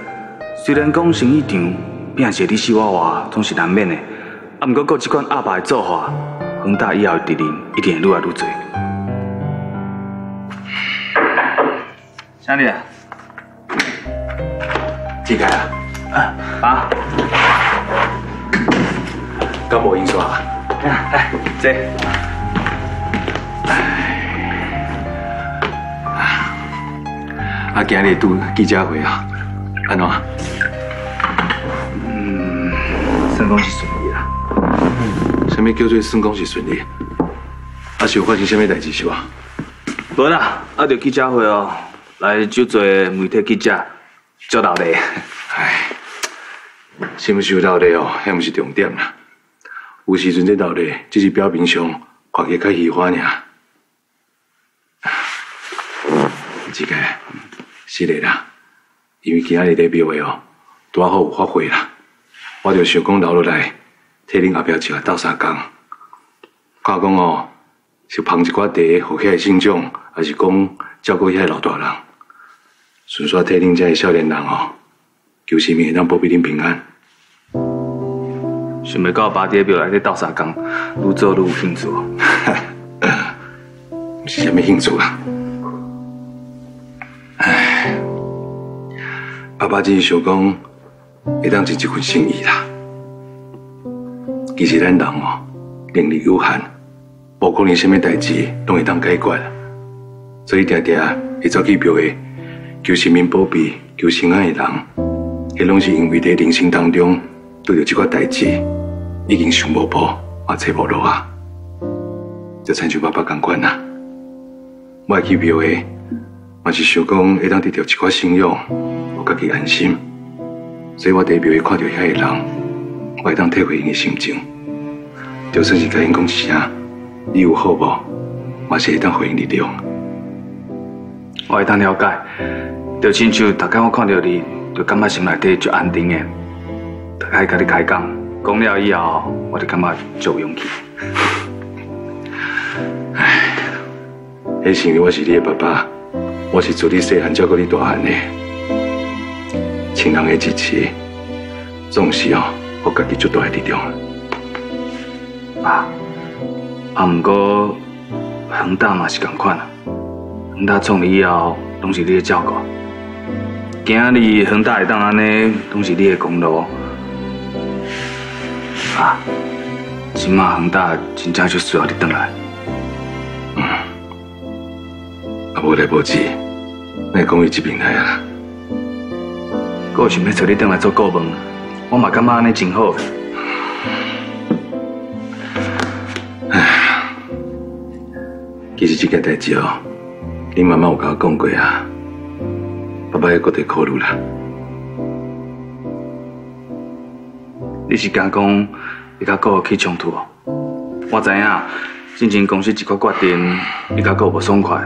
虽然讲生意场变是你死我活，总是难免诶。啊，毋过搁即款阿爸诶做法，恒大以后诶敌人一定会愈来愈侪。啥你啊？这个啊，爸，敢无印刷啊？ 来，坐。啊，今日拄记者会啊，安怎？算讲是顺利啦。什么叫做算讲是顺利？啊，是有发生什么代志是吧？无啦，啊，着记者会哦，来少做媒体记者，做闹热。唉，是毋是有闹热哦，遐毋是重点啦。 有时阵这道理只是表面上看起较喜欢尔，这个是嘞啦，因为今仔日在庙会哦，拄好有发挥啦，我就想讲留落来替恁阿表姐斗相共，看讲哦是捧一寡茶，互遐信众，还是讲照顾遐老大人，顺续替恁遮少年人哦，求神明让保庇恁平安。 想袂到爸爹庙内底斗相共，愈做愈有兴趣哦。不是啥物兴趣啊？唉，爸爸只是想讲，会当尽一份心意啦。其实咱人哦，能力有限，无可能啥物代志拢会当解决，所以常常会走去庙会求神明保庇、求心爱的人，迄拢是因为在人生当中。 对着这款代志，已经想无步，也找无路啊，就亲像爸爸同款啊。我会去庙会，嘛是想讲会当得到一款信仰，互家己安心。所以我伫庙会看到遐个人，我会当体会因的心情。就算是甲因讲一声，你有好无，嘛是会当回应力量。我会当了解，就亲像大概我看到你，就感觉心内底就安定诶。 大概甲你开讲，讲了以后，我就感觉足有勇气。唉，迄是因为我是你的爸爸，我是自你细汉照顾你大汉的，亲人的支持，总是哦，我家己足大的力量。爸，啊，不过恒大嘛是同款啊，恒大创立以后，拢是你的照顾。今日恒大会当安尼，拢是你的功劳。 爸，即马恒大真正就需要你回来。啊无来无去，咱讲伊这边来啊。我想要找你回来做顾问，我嘛感觉安尼真好。唉，其实这件代志哦，你妈妈有甲我讲过啊，爸爸还搁在考虑啦。 你是敢讲会甲哥起冲突哦？我知影，进前公司一个决定，你甲哥无爽快，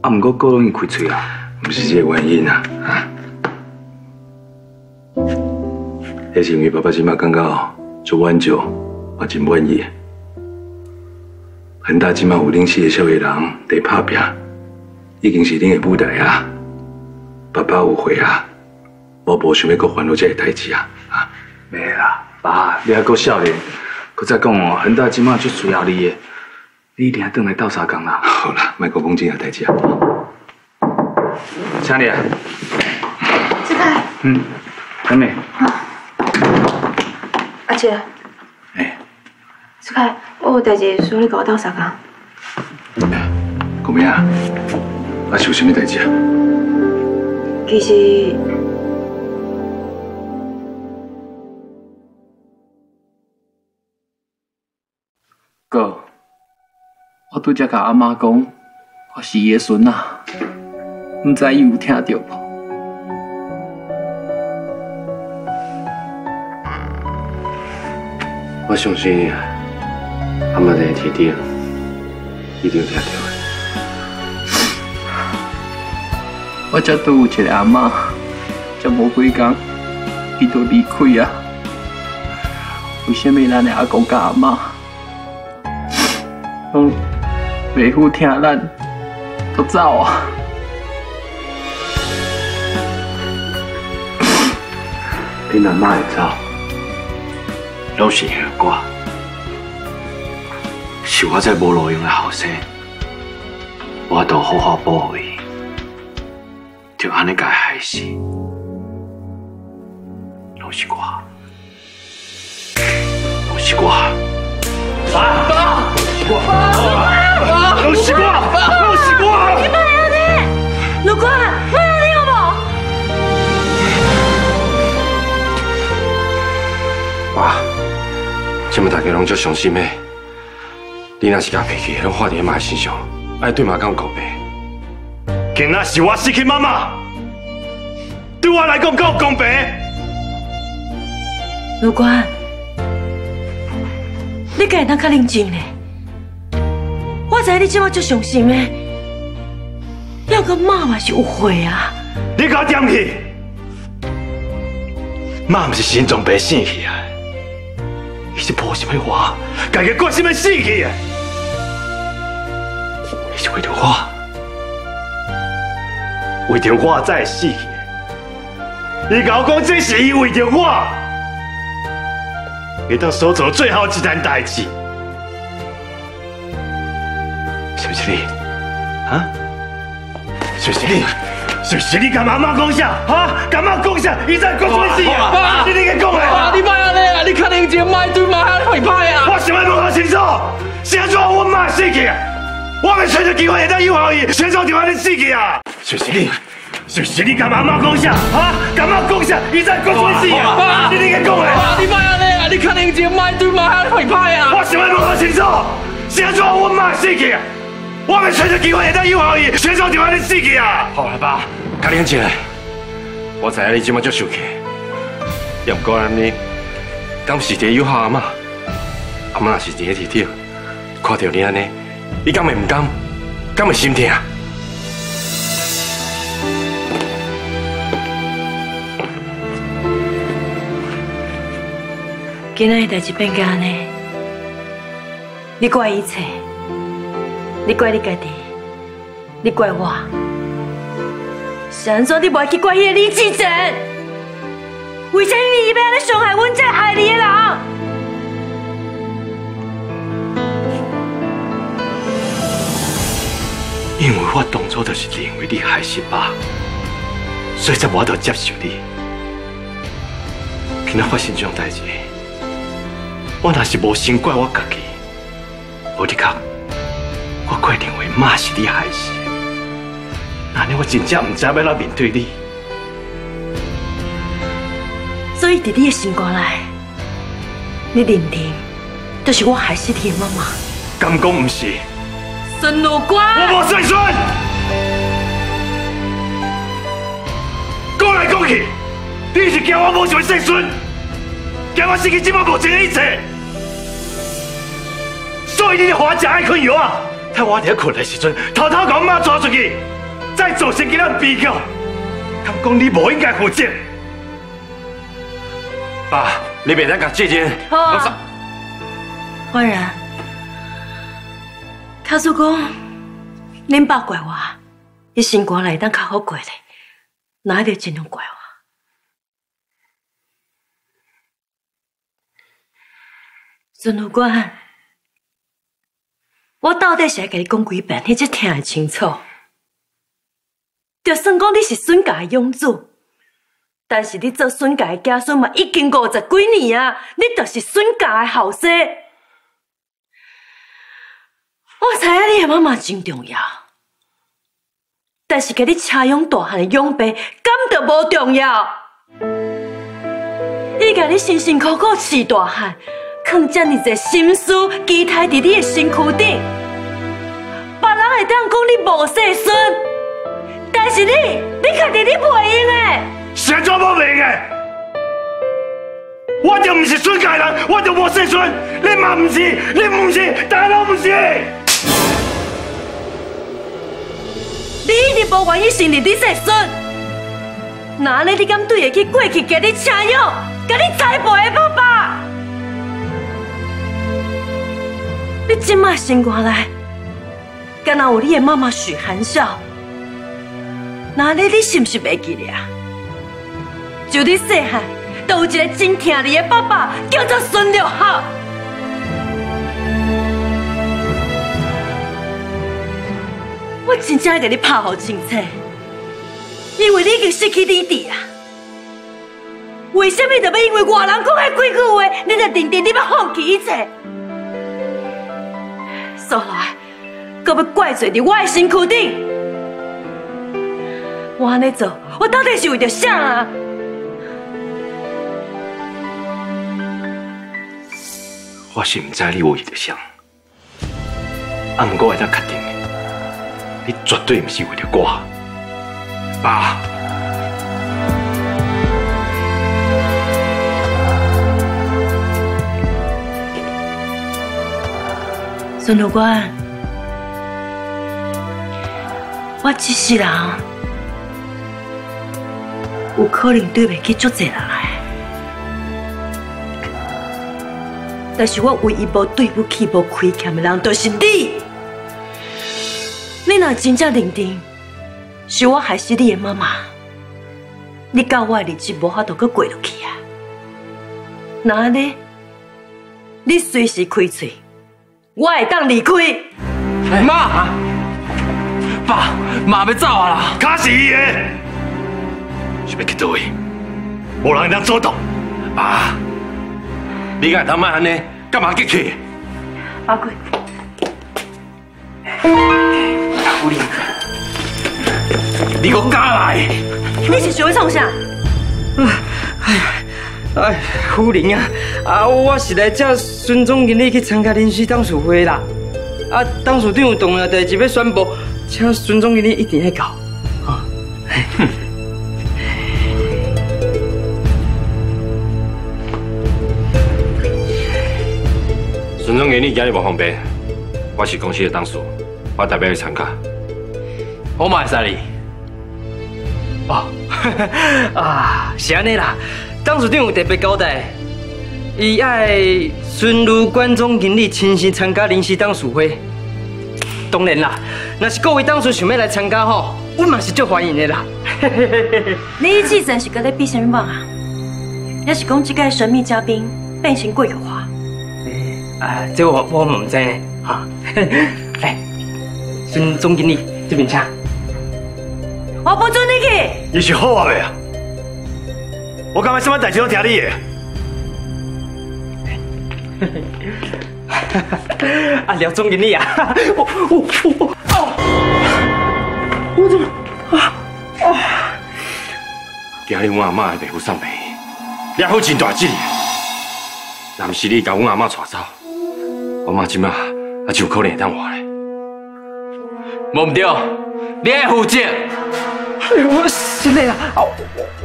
啊，毋过哥拢已经开嘴啊。唔是这个原因啊！啊，也是因为爸爸今嘛感觉哦，做挽救我真满意。恒大今嘛有恁四个少年人在打拼，已经是恁的舞台啊！爸爸有悔啊，我无想要搁烦恼这个代志啊！啊，没啦，爸，你还够少年，搁再讲哦，恒大今嘛就需要你的，你一定要回来斗相共啦！好啦，莫搁讲这个代志啊！ 强烈，志凯，嗯，还没。阿姐，哎，志凯，我有代志想你跟我斗相共。讲咩啊？阿是有啥物代志啊？其实，哥，我拄则甲阿妈讲，我是伊个孙啊。 不知伊有听到无？我相信阿妈在天顶一定听到的。我才拄有一个阿妈，才无几天，伊就离开啊。为什么咱的阿公甲阿妈，拢袂赴听咱，都走啊？ 恁阿妈会走，拢是因为我，是我这无路用的后生，我都好好保护伊，就安尼甲伊害死，拢是我，拢是我，爸，爸，拢是我，爸，拢是我，你别安尼，老公。 爸，即物大家拢足伤心的，你若是呷脾气，拢发伫妈身上，爱对妈讲告白。今仔是我失去妈妈，对我来讲够公平。如官，你敢会当较冷静呢？我知你即物足伤心的，要个妈嘛是有悔啊。你甲我点去，妈毋是心脏病死去啊。 伊是抱什么我，家己决心要死去的。伊是为着我，为着我才会死去的。伊甲我讲，这是伊为着我，伊当所做最后一件代志，是不是你？啊？是不是你？是你甲妈妈讲啥？哈？甲妈讲啥？伊才决心死啊！你应该讲的。 你肯定只卖对卖还会歹啊！我想要弄清楚，先做我妈死去，我咪找着机会会当诱惑伊，先做就安尼死去啊！就是你，就是你，甲妈妈讲啥？啊，甲妈讲啥？伊才讲真死啊！你应该讲的。你卖安尼啊！你肯定只卖对卖还会歹啊！我想要弄清楚，先做我妈死去，我咪找着机会会当诱惑伊，先做就安尼死去啊！好了吧，较冷静。我知影你今麦足生气，又唔过安尼。 敢是一个有孝阿嬷，阿嬷若是伫个地顶，看到你安尼，你敢会唔甘？敢会心痛？今仔日代志变个安尼，你怪一切，你怪你家己，你怪我，是安怎你袂去怪迄个李志正？ 为什么伊要安尼伤害阮这害你的人？因为我当初就是认为你害死爸，所以才无得接受你。今仔发生这种代志，我若是无先怪我家己，无你讲，我怪认为妈是你害死，那呢我真正唔知要怎面对你。 所以，在你的心肝内，你认定就是我害死你的妈妈？敢讲不是？孙老官，我无细孙。讲来讲去，你是惊我无想细孙，惊我失去这么无情的一切，所以你就害我食爱困药啊！趁我伫遐困的时阵，偷偷把我妈抓出去，再造成今仔的悲剧，他讲你无应该负责。爸，你袂当甲姐姐。好啊。焕然，卡叔公，恁爸怪我，伊心肝内当较好过咧，哪一定尽量怪我。 孙副官，我到底是爱甲你讲几遍，你才听会清楚。就算讲你是孙家的养子，但是你做孙家的子孙嘛，已经50几年啊，你就是孙家的后生。我知影你的妈妈真重要，但是甲你车养大汉的养爸，敢就无重要？伊甲你辛辛苦苦饲大汉。 放遮尼侪心思，期待伫你的身躯顶，别人会当讲你无细孙，但是你家己你袂用的。是安怎无袂用的？我就唔是孙家人，我就无细孙，你嘛唔是，你唔是，大家拢唔是。你一直无愿意承认你细孙，那咧你敢对得起过去给你请养、给你栽培的爸爸？ 你即卖心肝内，敢若有你的妈妈许含笑，那你是毋是袂记得啊？就你细汉，都有一个真疼你的爸爸，叫做孙六合。我真正甲你拍好清楚，因为你已经失去理智啊！为什么就要因为外人讲的几句话，你就认定你要放弃一切？ 所来，阁要怪罪伫我的身躯顶。我安尼做，我到底是为着啥啊？我是唔知你为着啥，啊，毋过会当确定，你绝对唔是为着我，爸。孙副官，我一世人有可能对袂起足侪人来，但是我唯一无对不起、无亏欠的人，就是你。你若真正认定是我害死你的妈妈，你甲我的日子无法度阁过落去啊！那安尼，你随时开嘴。 我会当离开，妈，爸，妈要走啊啦！卡是伊的，想要去倒位，无人能阻挡。爸，你敢当卖安尼？干嘛去去？阿贵，阿姑娘，你给我敢来！你是想要创啥？哎，夫人啊，我是来这孙总经理去参加临时董事会啦。啊，董事长有重要代志要宣布，请孙总经理一定要到。啊，孙总经理今日无方便，我是公司的董事，我代表去参加。我嘛会使哩。哦，啊，是安尼啦。 董事长有特别交代，伊爱孙女管总经理亲身参加临时董事会。当然啦，若是各位董事想要来参加吼，阮嘛是足欢迎的啦。你之前是搁咧比什么梦啊？也是讲即个神秘嘉宾变成桂花？啊，这我唔知呢。哈，来，孙总经理这边请。我不准你去。你是好啊未啊？ 我感觉什么代志拢听你的。啊，廖总经理啊，我怎么啊？今日我阿嬷的皮肤生病，也好真大剂。若毋是你把我阿嬷带走，我妈即马也就可能会当活咧。无毋对，你爱负责。 我真的啦，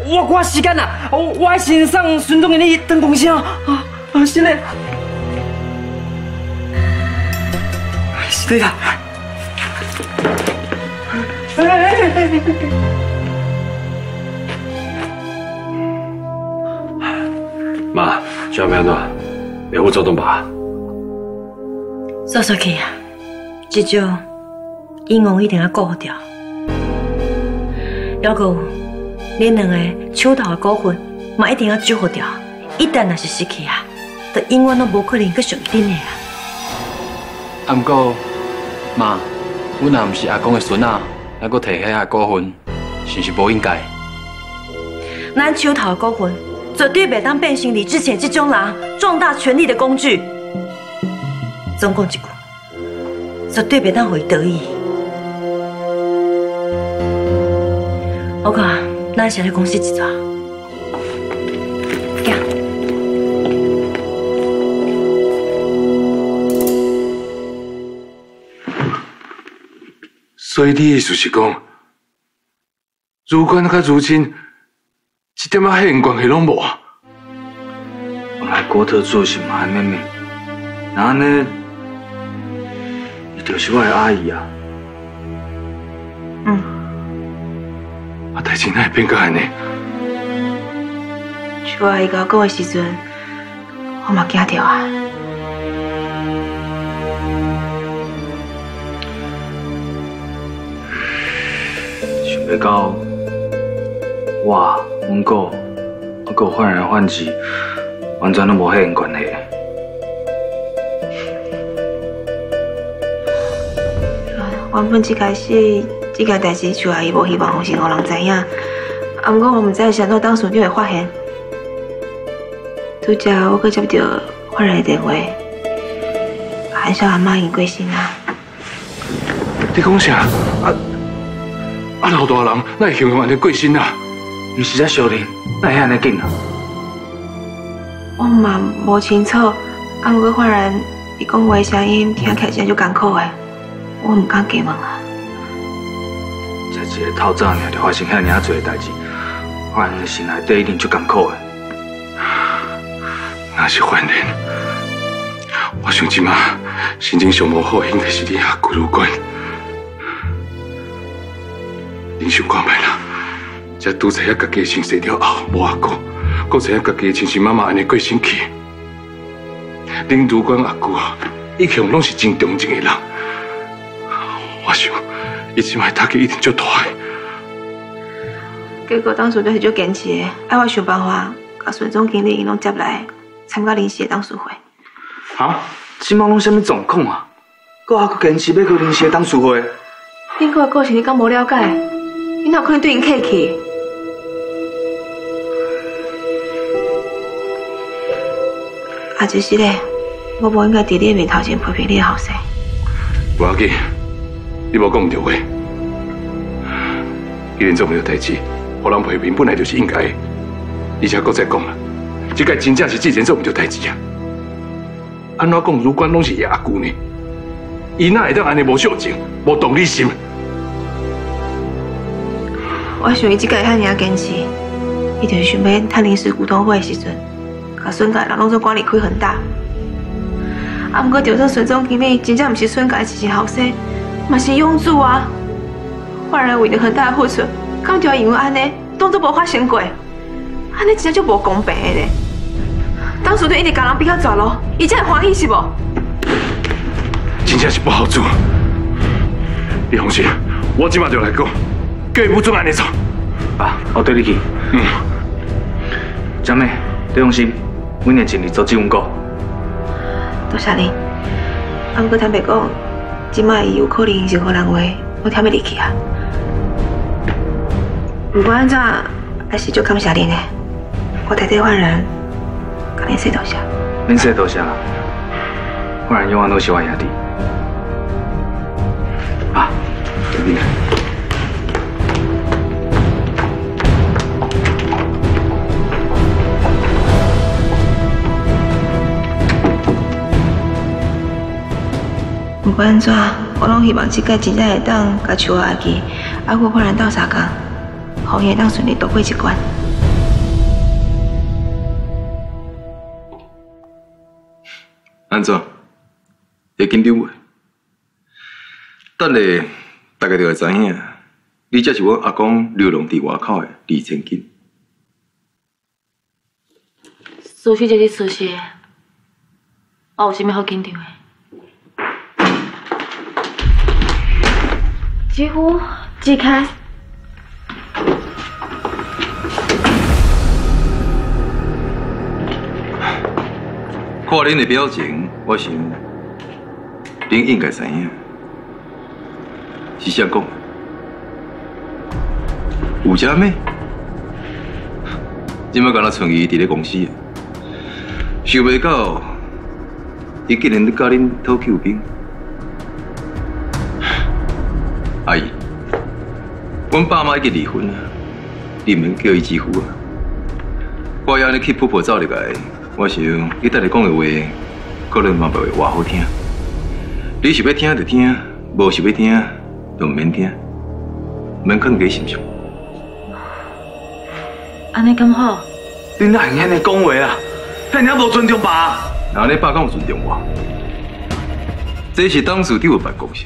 我赶时间啦，我先送孙总经理回公司啊！啊，真的，真的啦，妈，小妹喏，别胡作动吧。说说去啊，至少英雄一定要顾好掉。还有，恁两个手头的股份嘛一定要守好掉。一旦若是失去啊，就永远都无可能去上顶的啊。啊，不过妈，阮也唔是阿公的孙啊，还阁摕遐个股份，是毋是无应该？咱手头的股份。 绝对袂当变成李志前这种人壮大权力的工具。总共一句，绝对袂当回得意。我看咱先去公司一转。行。所以你意思是讲，如今甲如今。 一点仔血缘关系拢无啊！我来郭特做是嘛妹妹，那安尼，伊就是我的阿姨啊。嗯。啊，代志哪会变到安尼？是我阿姨甲我讲的时阵，我嘛惊着啊。想袂到，哇！ 阮哥，我哥换人换己，完全都无血缘关系。原本一开始这件代志，徐阿姨无希望先让人知影，啊，不过我唔知是安怎当时你会发现。拄则我阁接到法人的电话，韩少阿妈已过身啦。你讲啥？啊老大人，那会幸运安尼过身啊？ 毋是在小林，那会安尼紧啊？我嘛无清楚，啊，不过发然伊讲话声音听起来真就艰苦诶，我唔敢加问啊。才一个透早尔就发生遐尔啊侪代志，发然心内底一定就艰苦诶。那是发然，我想即马心情上无好，应该是你阿姑有关。你想看卖啦？ 才拄知影家己先死了后，无阿姑，搁知影家己亲生妈妈安尼过身去。恁如管阿姑啊，一向拢是真忠贞的人，我想伊即摆打击一定足大个。结果当时就是足坚持的，爱我想办法，甲孙总经理因拢接来参加临时的董事会。啊？即摆拢啥物状况啊？搁还搁坚持要去临时的董事会？恁哥的个性你敢无了解？你哪可能对因客气？ 啊，就是嘞，我无应该伫你面头前批评你后生。无要紧，你无讲唔对话。既然做唔到代志，互人批评本来就是应该的。而且搁再讲啦，这个真正是之前做唔到代志啊。安怎讲？如管拢是伊阿姑呢？伊哪会当安尼无孝敬、无同理心？我想伊这个遐尔坚持，伊就是想要趁临时股东会的时阵。 甲孙家人拢做管理开很大，啊！不过就算孙总经理真正毋是孙家一个后生，嘛是庸子啊！焕然为着很大的付出，敢就要因为安尼当作无发生过，安尼真正就无公平的咧。当初就一直甲人比较绝咯，伊才会欢喜是无？真正是不好做，你放心，我即马就来讲，叫伊不准安尼做。爸，我对你去。嗯，佳妹，你放心。 我年前你做志愿股，多谢你。啊，不过坦白讲，即卖伊有可能是荷兰话，我听袂入去啊。不管安怎，还是就感谢恁嘞。我代替焕然，甲恁说多谢。恁说多谢啦，焕然永远都是我兄弟。爸，这边来。 不管安怎，我拢希望这届真正会当甲树阿记，还佫可能斗相共，让伊会当顺利度过一关。安怎？会紧张袂？等下大家就会知影，你才是我阿公流浪伫外口的二千金。苏小姐，你出事，我有啥物好紧张的？几乎寄开。 看恁的表情，我想恁应该知影是谁讲。有啥物？即摆敢若剩伊伫咧公司，想袂到伊竟然咧教恁讨救兵。阿姨，阮爸妈已经离婚啊，你毋免叫伊支付啊。我安尼去婆婆走入来。 我想你今日讲的话，可能嘛袂话好听。你想要听就听，无想要听就唔免听，免囥在心上。安尼咁好？你哪会安尼讲话啊？遐尔无尊重爸？哪恁爸敢有尊重我？这是董事长的办公室，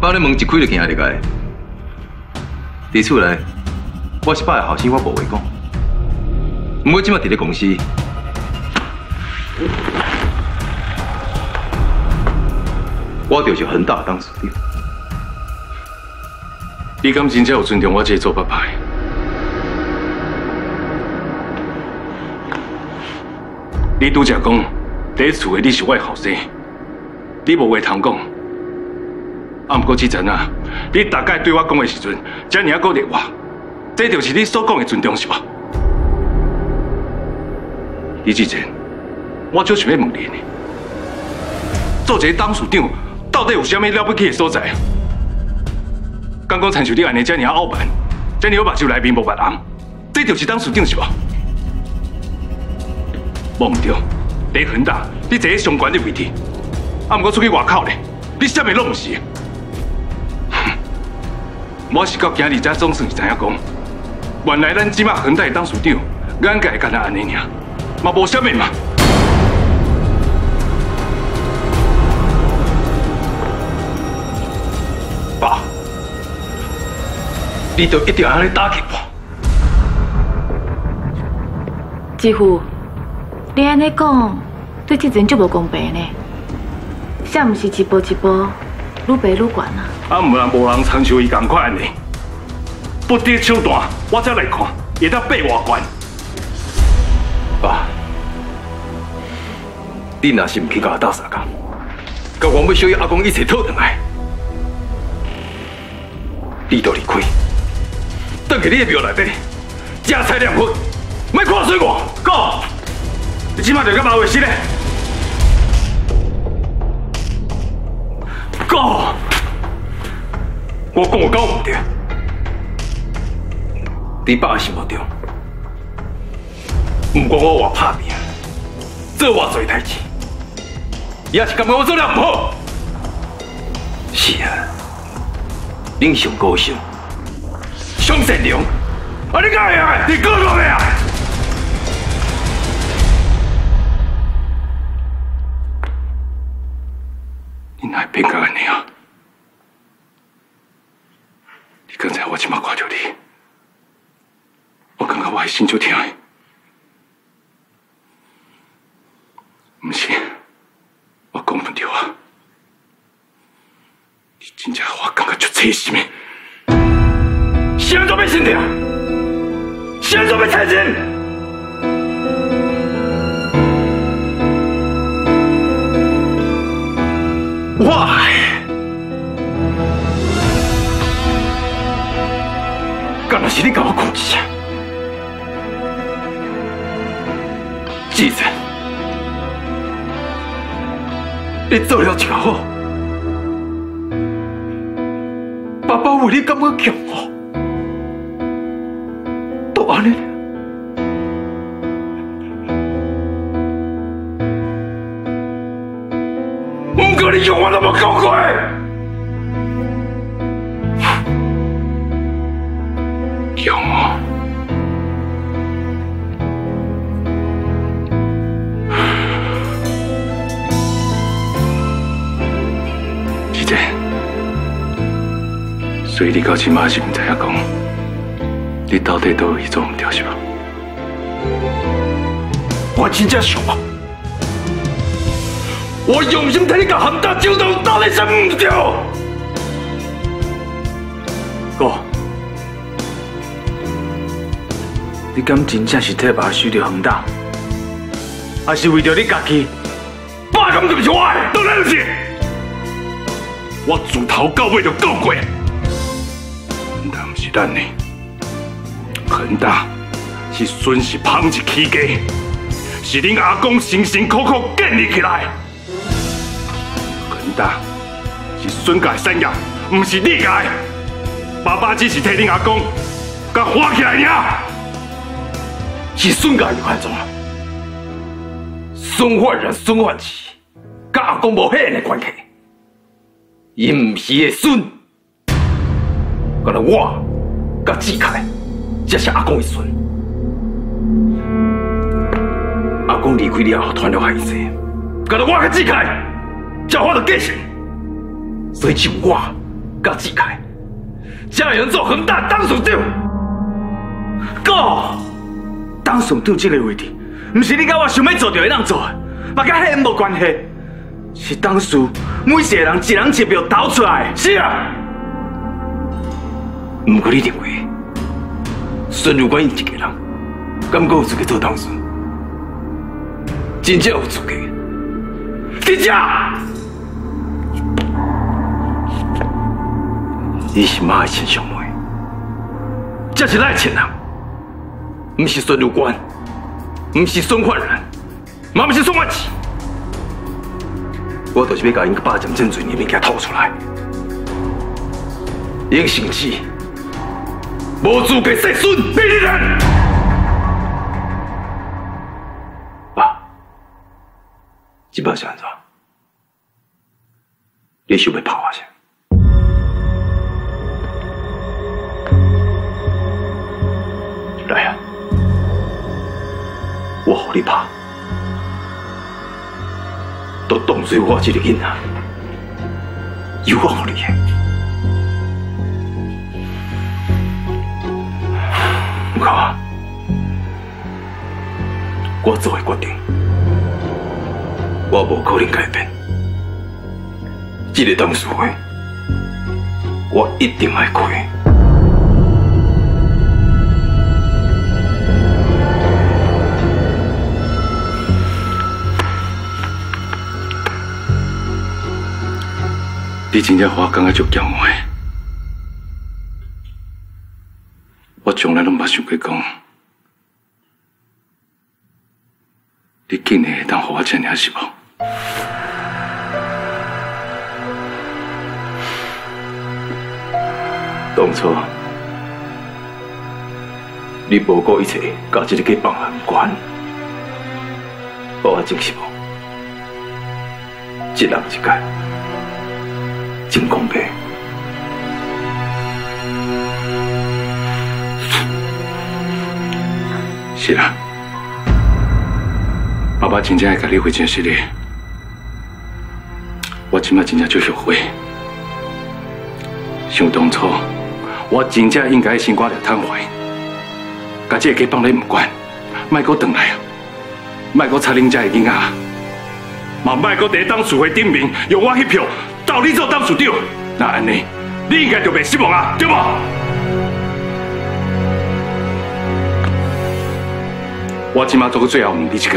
爸恁门一开就行入来。伫厝内，我是爸的后生，我无话讲。 我即马伫咧公司，我就是恒大董事长。你敢真正有尊重我这个做爸爸？你拄则讲第一次的你是我的后生，你无话通讲。啊，不过之前啊，你大概对我讲的时阵，遮尔啊鼓励我，这就是你所讲的尊重是吧？ 你之前，我就想要问你，做一个董事长到底有啥物了不起的所在啊？敢讲参像你安尼遮尔啊傲慢，遮尔目睭内面无目红，这就是董事长是吧？无毋对，你恒大，你坐喺上悬的位置，啊，毋过出去外口咧，你啥物拢毋是。我是到今日才总算是知影讲，原来咱即马恒大的董事长眼界干那安尼尔。 嘛无啥物嘛，爸，你就一定安尼打起我。姐夫，你安尼讲，对之前足无公平呢。啥毋是一步一步愈爬愈悬啊？啊，唔然无人参像伊共款安尼，不择手段，我才来看，会当爬偌悬。 爸，你若是唔去甲我斗相共，甲我要小伊阿公一起讨回来，你就离开，转去你的庙内底，吃菜念佛，莫看衰我。讲，你即摆就甲马卫生嘞。讲，我讲我讲唔对，你爸也是无对。 不管我拍拼，做偌侪代志，伊也是感觉我做了唔好。是啊，恁上高尚，上善良，啊你干呀？你搞我咩啊？你哪变到安尼啊？你刚才我即马看到你，我感觉我的心就痛。 不是，我讲不对啊！你真正我感觉足凄心的，谁做要心疼？谁做要操心？我，敢若是你甲我讲一声，记者。 你做了真好，爸爸为你感觉骄傲，都安尼。唔过你用我那么高贵，骄傲。所以你到即马是毋知影讲，你到底倒位做唔对是无？我真正想啊，我用心替你甲韩大照顾，到底是唔对？哥，你敢真正是替爸收着韩大，还是为着你家己？爸敢对不起我，当然不是。 我自头到尾就够过，但不是咱呢？恒大是孙氏捧一起家，是恁阿公辛辛苦苦建立起来。恒大是孙家的产业，不是你家的。爸爸只是替恁阿公甲花起来尔，是孙家有安怎？孙焕然、孙焕起，甲阿公无迄个关系。 伊毋是个孙，干那我甲志凯，才是阿公的孙。阿公离开了后，传了害死，干那我甲志凯，才有法度继承。所以只有我甲志凯，才会用做恒大董事长。哥，董事长这个位置，毋是你甲我想要做就会当做的，嘛甲迄个无关系。 是当事每一个人一人一票投出来的，是啊。不过你认为孙如官一个人，敢够有资格做当事？真正有资格？真正？伊是妈的亲兄妹，这是咱的亲人，不是孙如官，不是孙焕然，嘛不是孙焕起。 我就是要把因个霸占真侪年物件吐出来，因甚至无资格说孙比你人。爸，即摆是安怎？你想要拍我啥？来啊！我互你拍。 都当做我一个囡仔，有我给你的。不过，我做的决定，我无可能改变。这个董事会，我一定要开。 你真正让我感觉足骄傲诶！我从来拢冇想过讲，你竟然会当让我这样失望。当初你无顾一切，甲这个计放下不管，我真失望。一人一界。 真公平！是啊，爸爸真正爱甲你回真实哩，我即摆真正就后悔。想当初，我真正应该先挂了瘫痪，甲这个家放咧唔管，卖阁转来啊，卖阁差恁遮个囡仔，嘛卖阁在当事会顶面用我迄票。 到你做董事长，那安尼，你应该就袂失望啊，对无？我即马做到最后问你一届，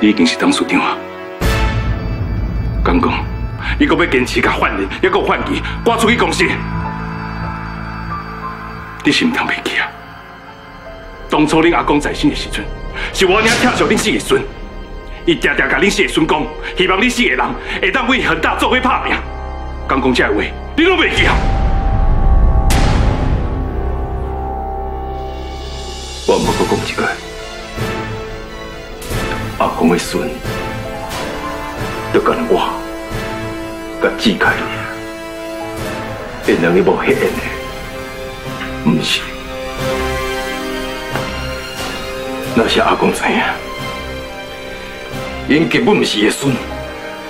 你已经是董事长啊。敢讲，你阁要坚持甲换人，还阁换期，赶出去公司，你是毋通袂记啊？当初恁阿公在生的时阵，是我娘疼惜恁四个孙。 伊常常甲恁四个孙讲，希望恁四个人会当为恒大做伙打拼。刚讲这话，你拢袂记啊？我毋好讲一个，阿公的孙，就干我，甲志凯尔，因两个无血缘的，毋是？那是阿公知影。 因根本毋是个孙，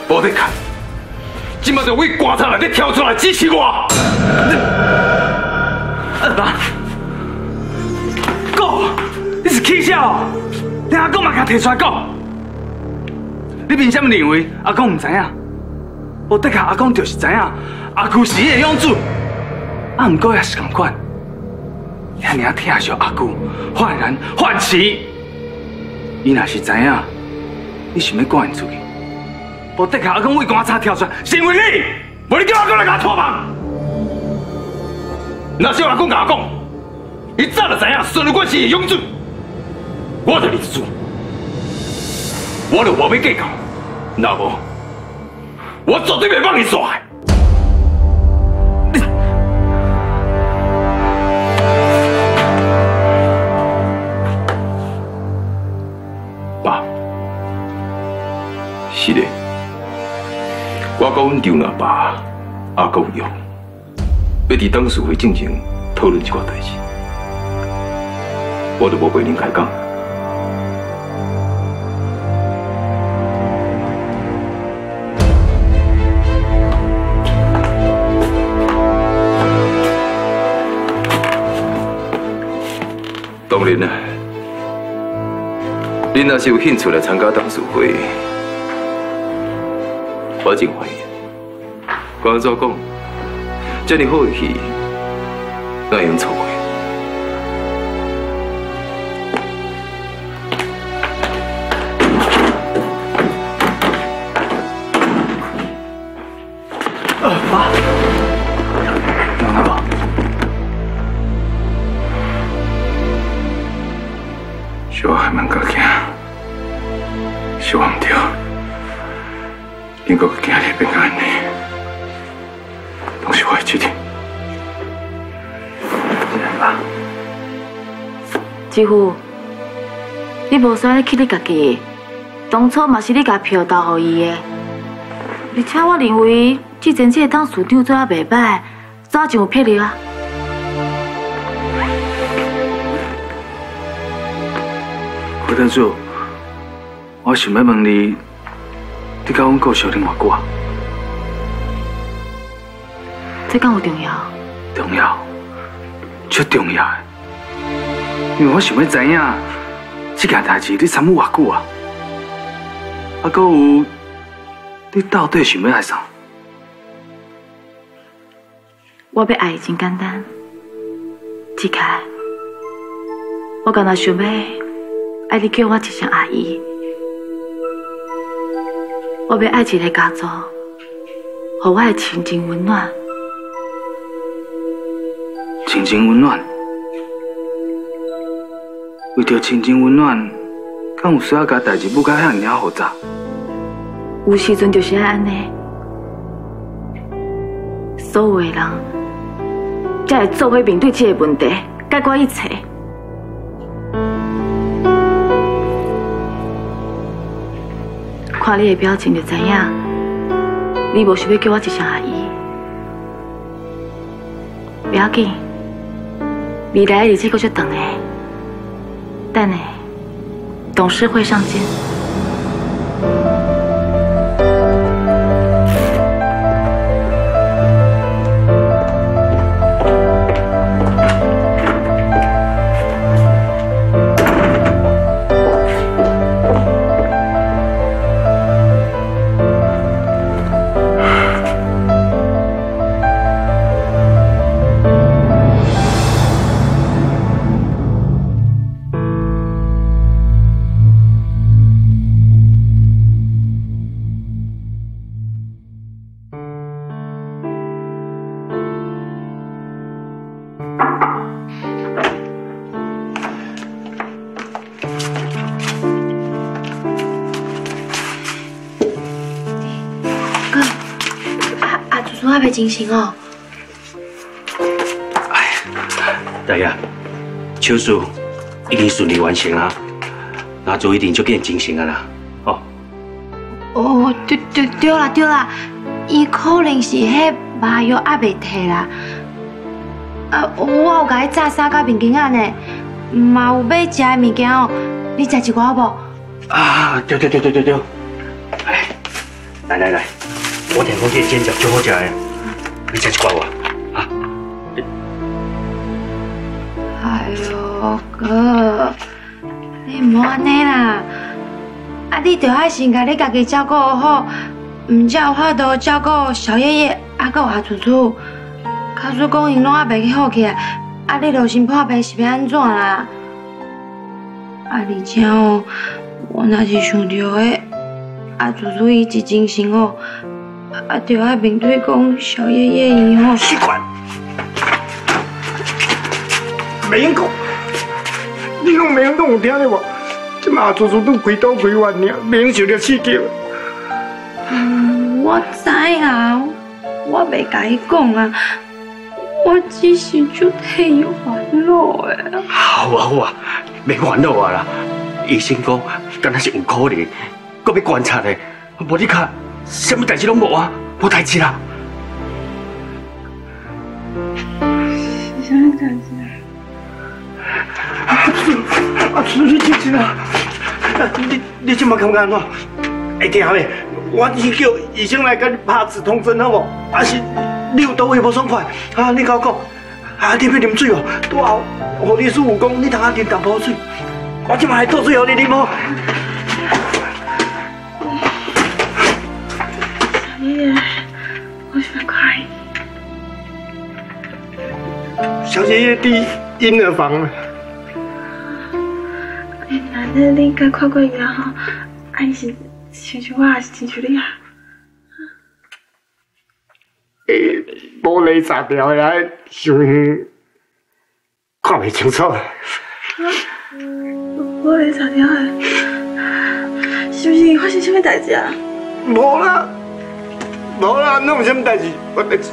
无得看。今麦就为棺材内底跳出来支持我。哥，你是气笑哦？你阿公嘛甲提出来讲，你凭什么认为阿公唔知影？我得下阿公就是知影，阿舅是伊的养子，啊唔过也是同款。 遐尔疼惜阿舅，焕然焕齿。伊若是知影，你想要赶伊出去，无得靠阿公为官差跳出来，是因为你，无你叫阿公来甲我拖梦。若是阿公甲我讲，伊早就知影孙阮是伊养子，我着立住，我着话要计较，若无，我绝对袂放伊煞。 是的，我甲阮丈阿爸阿公约，要伫董事会进行讨论一寡代志，我就无陪恁开讲。当然啦，恁若是有兴趣来参加董事会。 我真怀疑，刚才所讲，这么好的戏，哪会用错过？爸，哪爸？小孩们个惊，想唔到。 因果今日变安尼，拢是我的责任。继父，你无使咧气你家己，当初嘛是你把票投予伊的。而且我认为，之前这个董事长做啊袂歹，早就有魄力啊。郭董事，我想要问你。 你甲阮哥相认偌久啊？这敢有重要？重要，最重要的，因为我想要知影这件代志你参与偌久啊？啊，搁有你到底想要爱啥？我要爱伊真简单，志凯，我干那想要爱你叫我一声阿姨。 我要爱一个家族，互我的亲情温暖。亲情温暖，为着亲情温暖，敢有需要甲代志不甲遐尔复杂？有时阵就是爱安尼，所有的人才会做伙面对这个问题，解决一切。 看你的表情就知影，你无想要叫我一声阿姨。不要紧，未来的日子够足长的，等下董事会上见。真行哦！哎，大爷，手术已经顺利完成啦，阿祖一定就变精神啊啦，哦。哦，对啦，伊可能是迄麻药还袂退啦。啊，我有甲伊炸三角面筋啊呢，嘛有买食的物件哦，你食一寡无？啊，对，哎，来。我听讲这煎饺最好食的，你吃一块哇？啊！哎呦哥，你唔好安尼啦！啊，你着爱先甲你家己照顾好，唔才有法度照顾小爷爷，啊，搁有阿楚楚。假使讲因拢啊袂去好起来，啊，你落身破病是要安怎啦？啊，而且哦，我若是想着个。 啊，祖祖伊是真辛苦，啊，着爱面对讲小爷爷伊吼。习惯，袂用讲，你拢袂用讲有听着无？即嘛祖祖都几刀几弯尔，袂用受着刺激。我知啊，我袂甲伊讲啊，我只是就替伊烦恼诶。好啊好啊，袂烦恼啊啦，医生讲，敢若是有可能。 搁要观察嘞，无你看，什么代志拢无啊，无代志啦。是啥代志啊？阿叔，你真真啊！你即马感觉安怎？会惊未？我去叫医生来甲你拍止痛针好无？还是你有倒位无爽快？啊，你甲我讲。啊，你要啉水哦，拄后护理师有讲你通啊啉淡薄水，我即马来倒水互你啉哦。 我想快。小姐姐的婴儿房了。哎，那恁应该看过伊啊吼，啊伊是亲像我，也是亲像你啊。诶，玻璃砸掉的，还想看袂清楚。玻璃砸掉的，是不是发生什么代志啊？无啦。 无啦，那有啥物代志？我代志。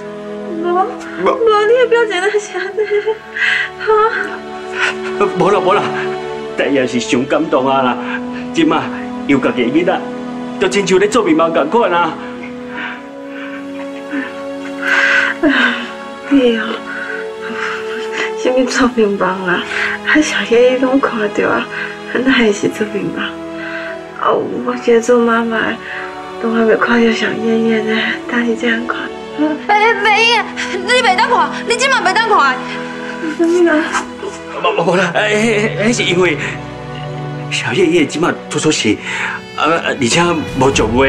无，你的表情哪是安尼？哈？无啦，大爷是伤感动啊啦！即马又家己面啊，就亲像咧做面包共款啊。对哦，啥物做面包啊？啊，小爷拢看到啊，那还是做面包。哦，我觉得做妈妈。 都还没看到小爷爷呢，但是这样看。哎，爷爷，你袂当看，你今晚袂当看。什么啦？无啦，那是因为小爷爷今晚出出事，而且无做话，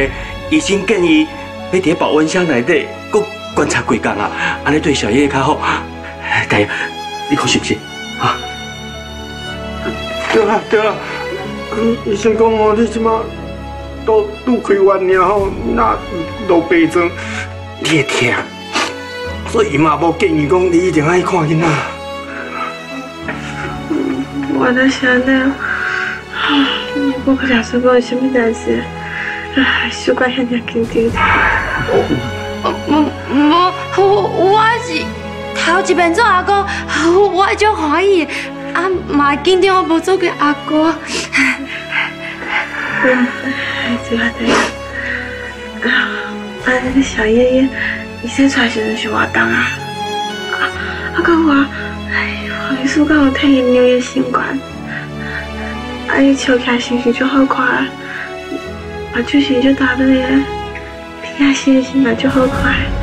医生建议要伫保温箱内底搁观察几天啊，安尼对小爷爷较好。大爷，你可信不信？啊？对啦，医生讲哦，你今晚。 都开完了后，那落白针，你会疼，所以嘛无建议讲你一定爱看囡仔。我那啥呢？我可想说我有啥物代志，唉，手怪遐尔紧张。我是头一遍做阿公，我足欢喜，啊嘛紧张我无做过阿公。 对啊对啊，啊，那个小爷爷，伊生出来时阵是活动啊，啊，哎，黄医师讲有替伊量个心管，啊，伊笑起来是不是就好看啊？目睭是就大对个，鼻仔是嘛就好看。